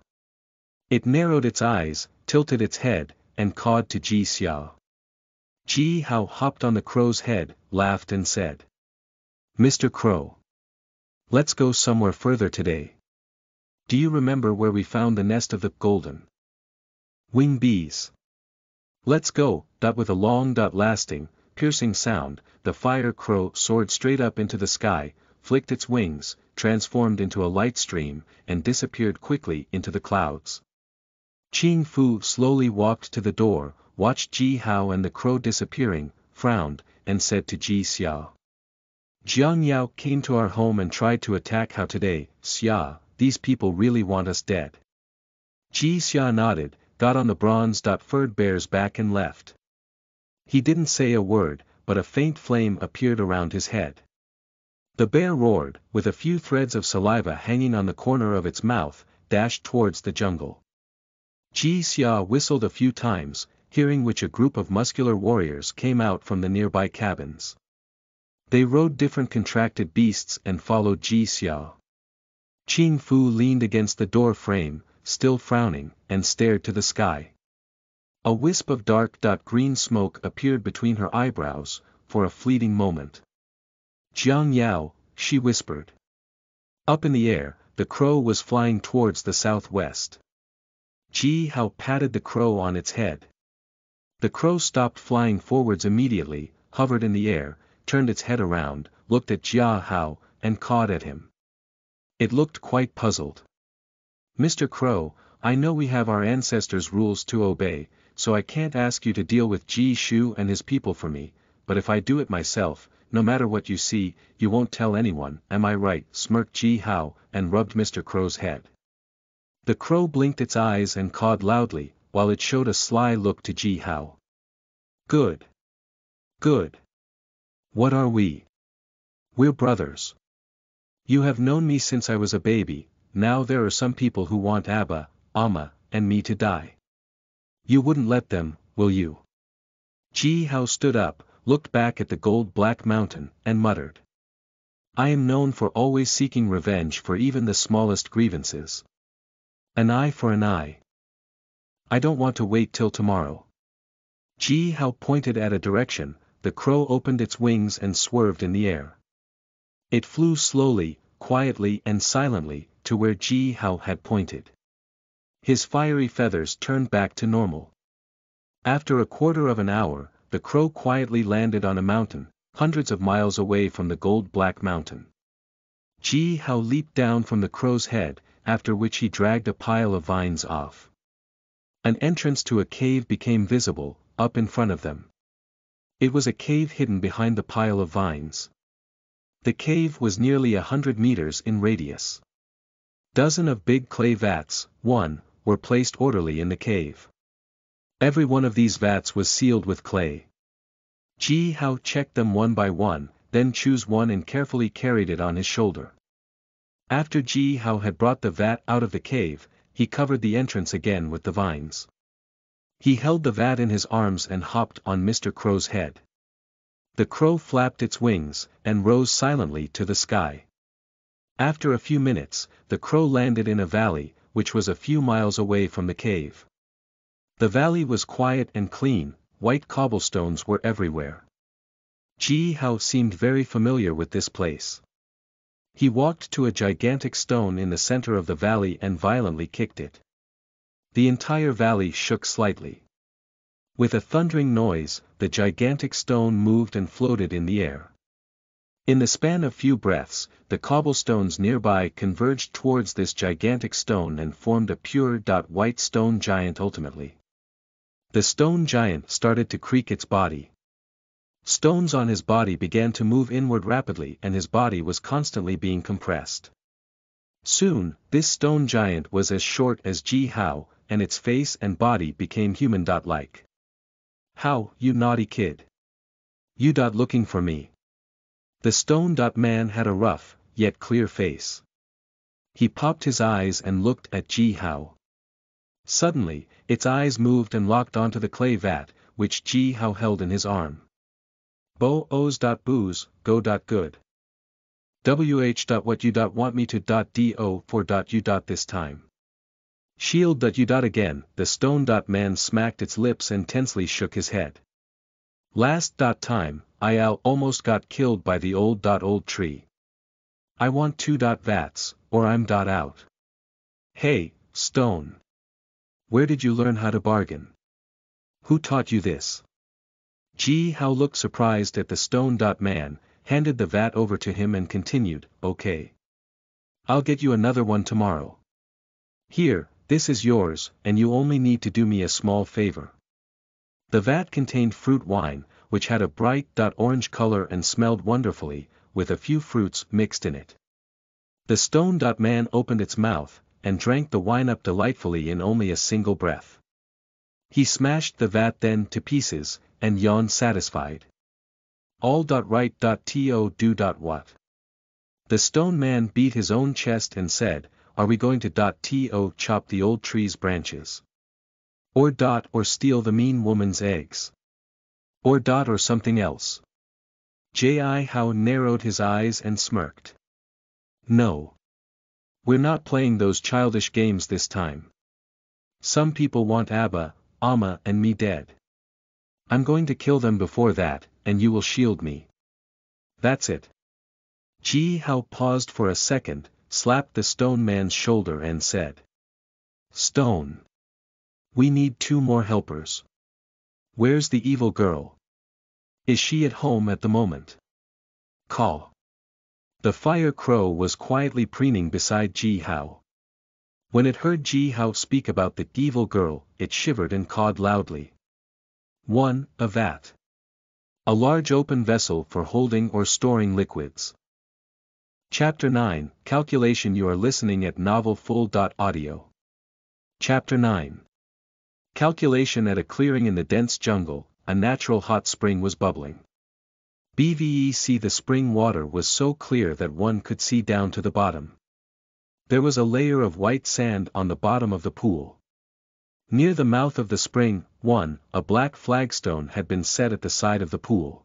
It narrowed its eyes, tilted its head, and cawed to Ji Xia. Ji Hao hopped on the crow's head, laughed and said, "Mister Crow, let's go somewhere further today. Do you remember where we found the nest of the golden wing bees? Let's go!" Dot with a long dot lasting, piercing sound, the fire crow soared straight up into the sky, flicked its wings, transformed into a light stream, and disappeared quickly into the clouds. Qing Fu slowly walked to the door, watched Ji Hao and the crow disappearing, frowned, and said to Ji Xia, "Jiang Yao came to our home and tried to attack Hao today. Xia, these people really want us dead." Ji Xia nodded, got on the bronze-furred bear's back and left. He didn't say a word, but a faint flame appeared around his head. The bear roared, with a few threads of saliva hanging on the corner of its mouth, dashed towards the jungle. Ji Xia whistled a few times, hearing which a group of muscular warriors came out from the nearby cabins. They rode different contracted beasts and followed Ji Xia. Qing Fu leaned against the door frame, still frowning, and stared to the sky. A wisp of dark-green smoke appeared between her eyebrows, for a fleeting moment. "Jiang Yao," she whispered. Up in the air, the crow was flying towards the southwest. Ji Hao patted the crow on its head. The crow stopped flying forwards immediately, hovered in the air, turned its head around, looked at Jia Hao, and cawed at him. It looked quite puzzled. "Mister Crow, I know we have our ancestors' rules to obey, so I can't ask you to deal with Ji Shu and his people for me, but if I do it myself, no matter what you see, you won't tell anyone, am I right?" smirked Ji Hao, and rubbed Mister Crow's head. The crow blinked its eyes and cawed loudly, while it showed a sly look to Ji Hao. "Good. Good. What are we? We're brothers. You have known me since I was a baby. Now there are some people who want Abba, Amma, and me to die. You wouldn't let them, will you?" Ji Hao stood up, looked back at the gold-black mountain, and muttered, "I am known for always seeking revenge for even the smallest grievances. An eye for an eye. I don't want to wait till tomorrow." Ji Hao pointed at a direction. The crow opened its wings and swerved in the air. It flew slowly, quietly and silently, to where Ji Hao had pointed. His fiery feathers turned back to normal. After a quarter of an hour, the crow quietly landed on a mountain, hundreds of miles away from the gold-black mountain. Ji Hao leaped down from the crow's head, after which he dragged a pile of vines off. An entrance to a cave became visible, up in front of them. It was a cave hidden behind the pile of vines. The cave was nearly a hundred meters in radius. Dozen of big clay vats, one, were placed orderly in the cave. Every one of these vats was sealed with clay. Ji Hao checked them one by one, then chose one and carefully carried it on his shoulder. After Ji Hao had brought the vat out of the cave, he covered the entrance again with the vines. He held the vat in his arms and hopped on Mister Crow's head. The crow flapped its wings, and rose silently to the sky. After a few minutes, the crow landed in a valley, which was a few miles away from the cave. The valley was quiet and clean, white cobblestones were everywhere. Ji Hao seemed very familiar with this place. He walked to a gigantic stone in the center of the valley and violently kicked it. The entire valley shook slightly. With a thundering noise, the gigantic stone moved and floated in the air. In the span of few breaths, the cobblestones nearby converged towards this gigantic stone and formed a pure white stone giant ultimately. The stone giant started to creak its body. Stones on his body began to move inward rapidly and his body was constantly being compressed. Soon, this stone giant was as short as Ji Hao, and its face and body became human-like. "Hao, you naughty kid. You dot looking for me." The stone dot man had a rough, yet clear face. He popped his eyes and looked at Ji Hao. Suddenly, its eyes moved and locked onto the clay vat, which Ji Hao held in his arm. "Bo o's dot booze, go dot good. Wh dot what you dot want me to dot do for dot you dot this time. Shield. You. Again, the stone. Man smacked its lips and tensely shook his head. Last. Time, I almost got killed by the old. Old tree. I want two. Vats, or I'm. Out. Hey, stone. Where did you learn how to bargain? Who taught you this? Ji Hao looked surprised at the stone. Man handed the vat over to him and continued, okay. I'll get you another one tomorrow. Here, this is yours, and you only need to do me a small favor. The vat contained fruit wine, which had a bright orange color and smelled wonderfully, with a few fruits mixed in it. The stone. Man opened its mouth, and drank the wine up delightfully in only a single breath. He smashed the vat then to pieces, and yawned satisfied. All. Right. To do. What? The stone. Man beat his own chest and said, are we going to. To chop the old tree's branches? Or. Or steal the mean woman's eggs? Or. Or something else? Ji Hao narrowed his eyes and smirked. No. We're not playing those childish games this time. Some people want Abba, Amma and me dead. I'm going to kill them before that, and you will shield me. That's it. Ji Hao paused for a second, slapped the stone man's shoulder and said. Stone. We need two more helpers. Where's the evil girl? Is she at home at the moment? Call. The Fire Crow was quietly preening beside Ji Hao. When it heard Ji Hao speak about the evil girl, it shivered and cawed loudly. one. A vat. A large open vessel for holding or storing liquids. Chapter nine, Calculation. You are listening at novel full dot audio. Chapter nine. Calculation. At a clearing in the dense jungle, a natural hot spring was bubbling. Bvec the spring water was so clear that one could see down to the bottom. There was a layer of white sand on the bottom of the pool. Near the mouth of the spring, one, a black flagstone had been set at the side of the pool.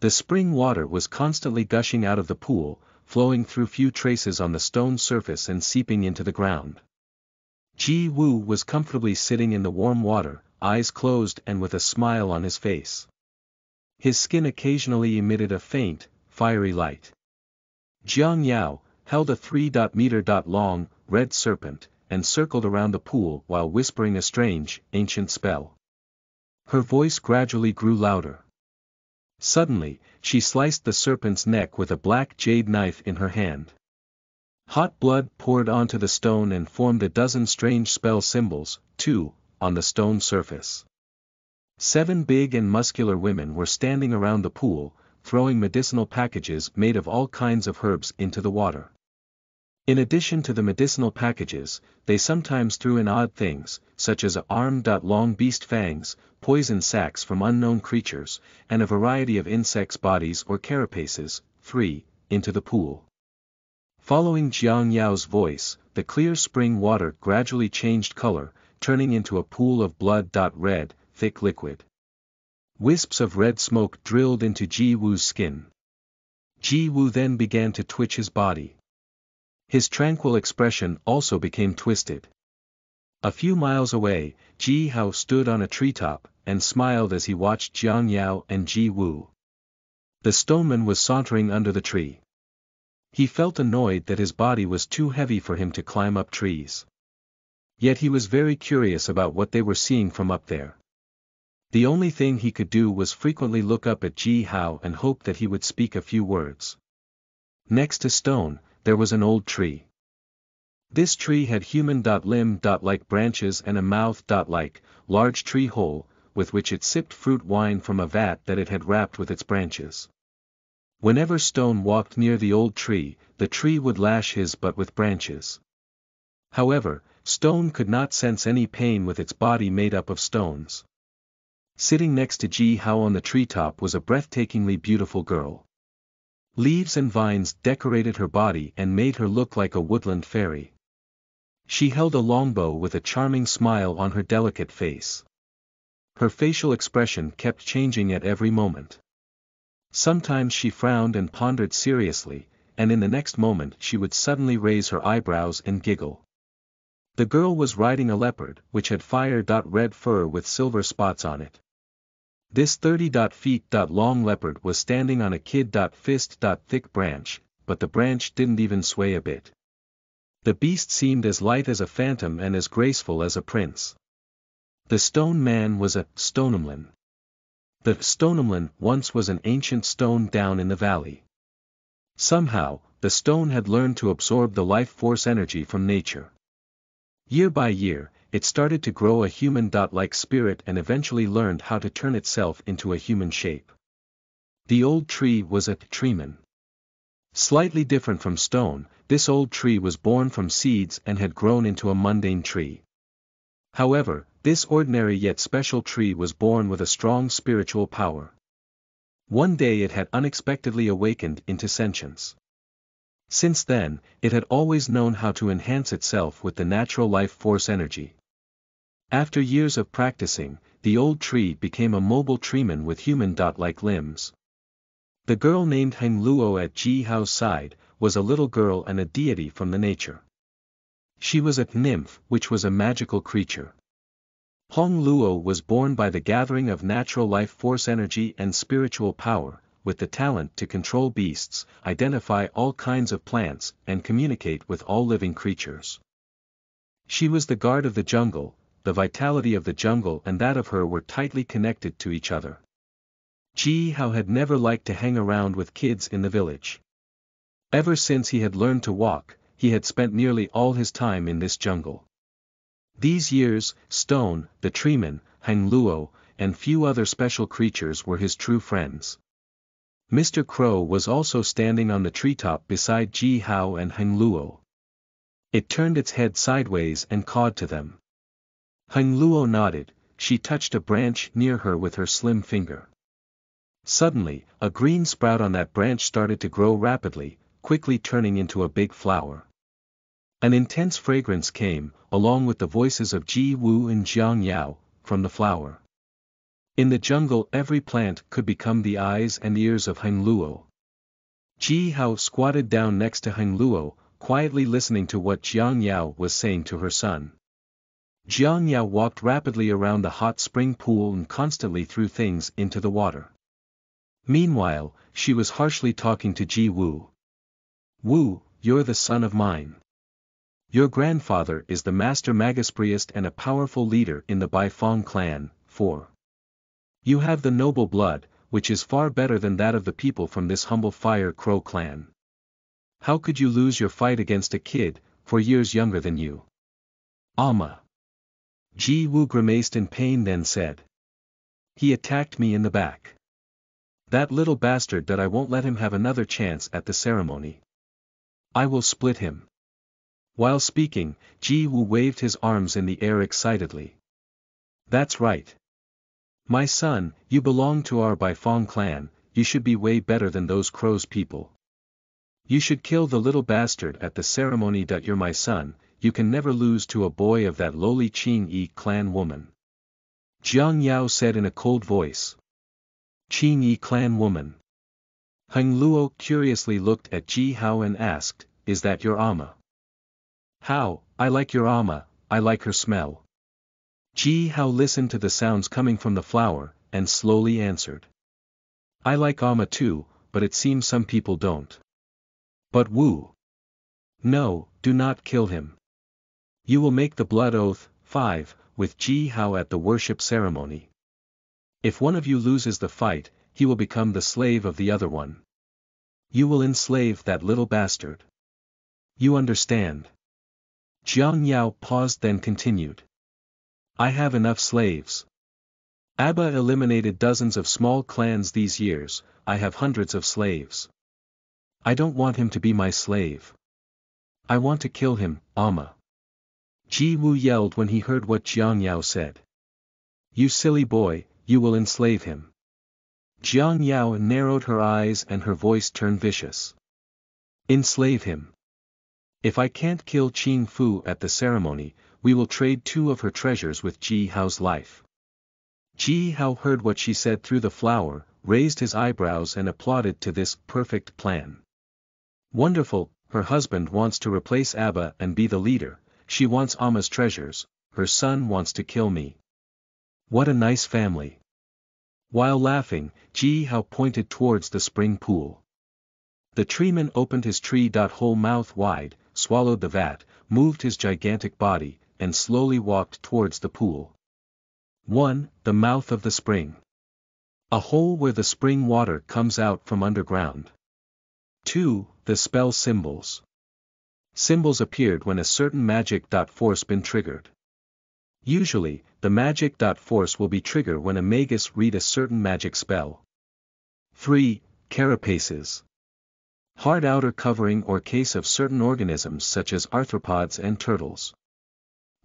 The spring water was constantly gushing out of the pool, flowing through few traces on the stone surface and seeping into the ground. Ji Wu was comfortably sitting in the warm water, eyes closed and with a smile on his face. His skin occasionally emitted a faint, fiery light. Jiang Yao held a three meter long, red serpent, and circled around the pool while whispering a strange, ancient spell. Her voice gradually grew louder. Suddenly, she sliced the serpent's neck with a black jade knife in her hand. Hot blood poured onto the stone and formed a dozen strange spell symbols, too, on the stone surface. Seven big and muscular women were standing around the pool, throwing medicinal packages made of all kinds of herbs into the water. In addition to the medicinal packages, they sometimes threw in odd things, such as a arm-long beast fangs, poison sacs from unknown creatures, and a variety of insects' bodies or carapaces, three, into the pool. Following Jiang Yao's voice, the clear spring water gradually changed color, turning into a pool of blood-red, thick liquid. Wisps of red smoke drilled into Ji Wu's skin. Ji Wu then began to twitch his body. His tranquil expression also became twisted. A few miles away, Ji Hao stood on a treetop, and smiled as he watched Jiang Yao and Ji Wu. The stoneman was sauntering under the tree. He felt annoyed that his body was too heavy for him to climb up trees. Yet he was very curious about what they were seeing from up there. The only thing he could do was frequently look up at Ji Hao and hope that he would speak a few words. Next to stone, there was an old tree. This tree had human-limb-like branches and a mouth-like, large tree hole, with which it sipped fruit wine from a vat that it had wrapped with its branches. Whenever stone walked near the old tree, the tree would lash his butt with branches. However, stone could not sense any pain with its body made up of stones. Sitting next to Ji Hao on the treetop was a breathtakingly beautiful girl. Leaves and vines decorated her body and made her look like a woodland fairy. She held a longbow with a charming smile on her delicate face. Her facial expression kept changing at every moment. Sometimes she frowned and pondered seriously, and in the next moment she would suddenly raise her eyebrows and giggle. The girl was riding a leopard which had fire-red fur with silver spots on it. This thirty feet long leopard was standing on a kid-fist-thick branch, but the branch didn't even sway a bit. The beast seemed as light as a phantom and as graceful as a prince. The stone man was a Stonemlin. The Stonemlin once was an ancient stone down in the valley. Somehow, the stone had learned to absorb the life force energy from nature. Year by year, it started to grow a human-like spirit and eventually learned how to turn itself into a human shape. The old tree was a treeman. Slightly different from stone, this old tree was born from seeds and had grown into a mundane tree. However, this ordinary yet special tree was born with a strong spiritual power. One day it had unexpectedly awakened into sentience. Since then, it had always known how to enhance itself with the natural life force energy. After years of practicing, the old tree became a mobile treeman with human-like limbs. The girl named Hong Luo at Ji Hao's side was a little girl and a deity from the nature. She was a nymph, which was a magical creature. Hong Luo was born by the gathering of natural life force energy and spiritual power, with the talent to control beasts, identify all kinds of plants, and communicate with all living creatures. She was the guard of the jungle. The vitality of the jungle and that of her were tightly connected to each other. Ji Hao had never liked to hang around with kids in the village. Ever since he had learned to walk, he had spent nearly all his time in this jungle. These years, Stone, the treeman, Hong Luo, and few other special creatures were his true friends. Mister Crow was also standing on the treetop beside Ji Hao and Hong Luo. It turned its head sideways and cawed to them. Hong Luo nodded. She touched a branch near her with her slim finger. Suddenly, a green sprout on that branch started to grow rapidly, quickly turning into a big flower. An intense fragrance came, along with the voices of Ji Wu and Jiang Yao, from the flower. In the jungle every plant could become the eyes and ears of Hong Luo. Ji Hao squatted down next to Hong Luo, quietly listening to what Jiang Yao was saying to her son. Jiang Yao walked rapidly around the hot spring pool and constantly threw things into the water. Meanwhile, she was harshly talking to Ji Wu. "Wu, you're the son of mine. Your grandfather is the master magus priest and a powerful leader in the Baifeng clan, for you have the noble blood, which is far better than that of the people from this humble Fire Crow clan. How could you lose your fight against a kid, for years younger than you?" "Amma." Ji Wu grimaced in pain then said. "He attacked me in the back. That little bastard, that I won't let him have another chance at the ceremony. I will split him." While speaking, Ji Wu waved his arms in the air excitedly. "That's right. My son, you belong to our Baifeng clan. You should be way better than those Crows people. You should kill the little bastard at the ceremony. That you're my son, you can never lose to a boy of that lowly Qing Yi clan woman." Jiang Yao said in a cold voice. "Qing Yi clan woman?" Hong Luo curiously looked at Ji Hao and asked, "Is that your ama?" "How, I like your ama, I like her smell." Ji Hao listened to the sounds coming from the flower, and slowly answered. "I like amma too, but it seems some people don't. But Wu. No, do not kill him. You will make the blood oath, five, with Ji Hao at the worship ceremony. If one of you loses the fight, he will become the slave of the other one. You will enslave that little bastard. You understand?" Jiang Yao paused then continued. "I have enough slaves. Abba eliminated dozens of small clans these years. I have hundreds of slaves. I don't want him to be my slave. I want to kill him, Amma." Ji Wu yelled when he heard what Jiang Yao said. "You silly boy, you will enslave him." Jiang Yao narrowed her eyes and her voice turned vicious. "Enslave him. If I can't kill Qing Fu at the ceremony, we will trade two of her treasures with Ji Hao's life." Ji Hao heard what she said through the flower, raised his eyebrows and applauded to this perfect plan. "Wonderful, her husband wants to replace Abba and be the leader, she wants Amma's treasures, her son wants to kill me. What a nice family. While laughing, Ji Hao pointed towards the spring pool. The treeman opened his tree-hole mouth wide, swallowed the vat, moved his gigantic body, and slowly walked towards the pool. one. The mouth of the spring. A hole where the spring water comes out from underground. two. The spell symbols. Symbols appeared when a certain magic force been triggered. Usually, the magic force will be triggered when a magus read a certain magic spell. three. Carapaces. Hard outer covering or case of certain organisms such as arthropods and turtles.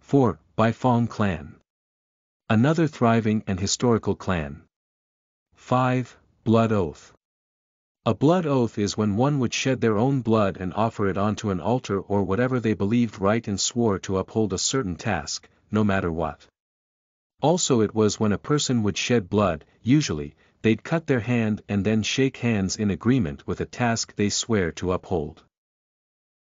four. Baifeng clan. Another thriving and historical clan. five. Blood oath. A blood oath is when one would shed their own blood and offer it onto an altar or whatever they believed right and swore to uphold a certain task, no matter what. Also it was when a person would shed blood, usually, they'd cut their hand and then shake hands in agreement with a task they swear to uphold.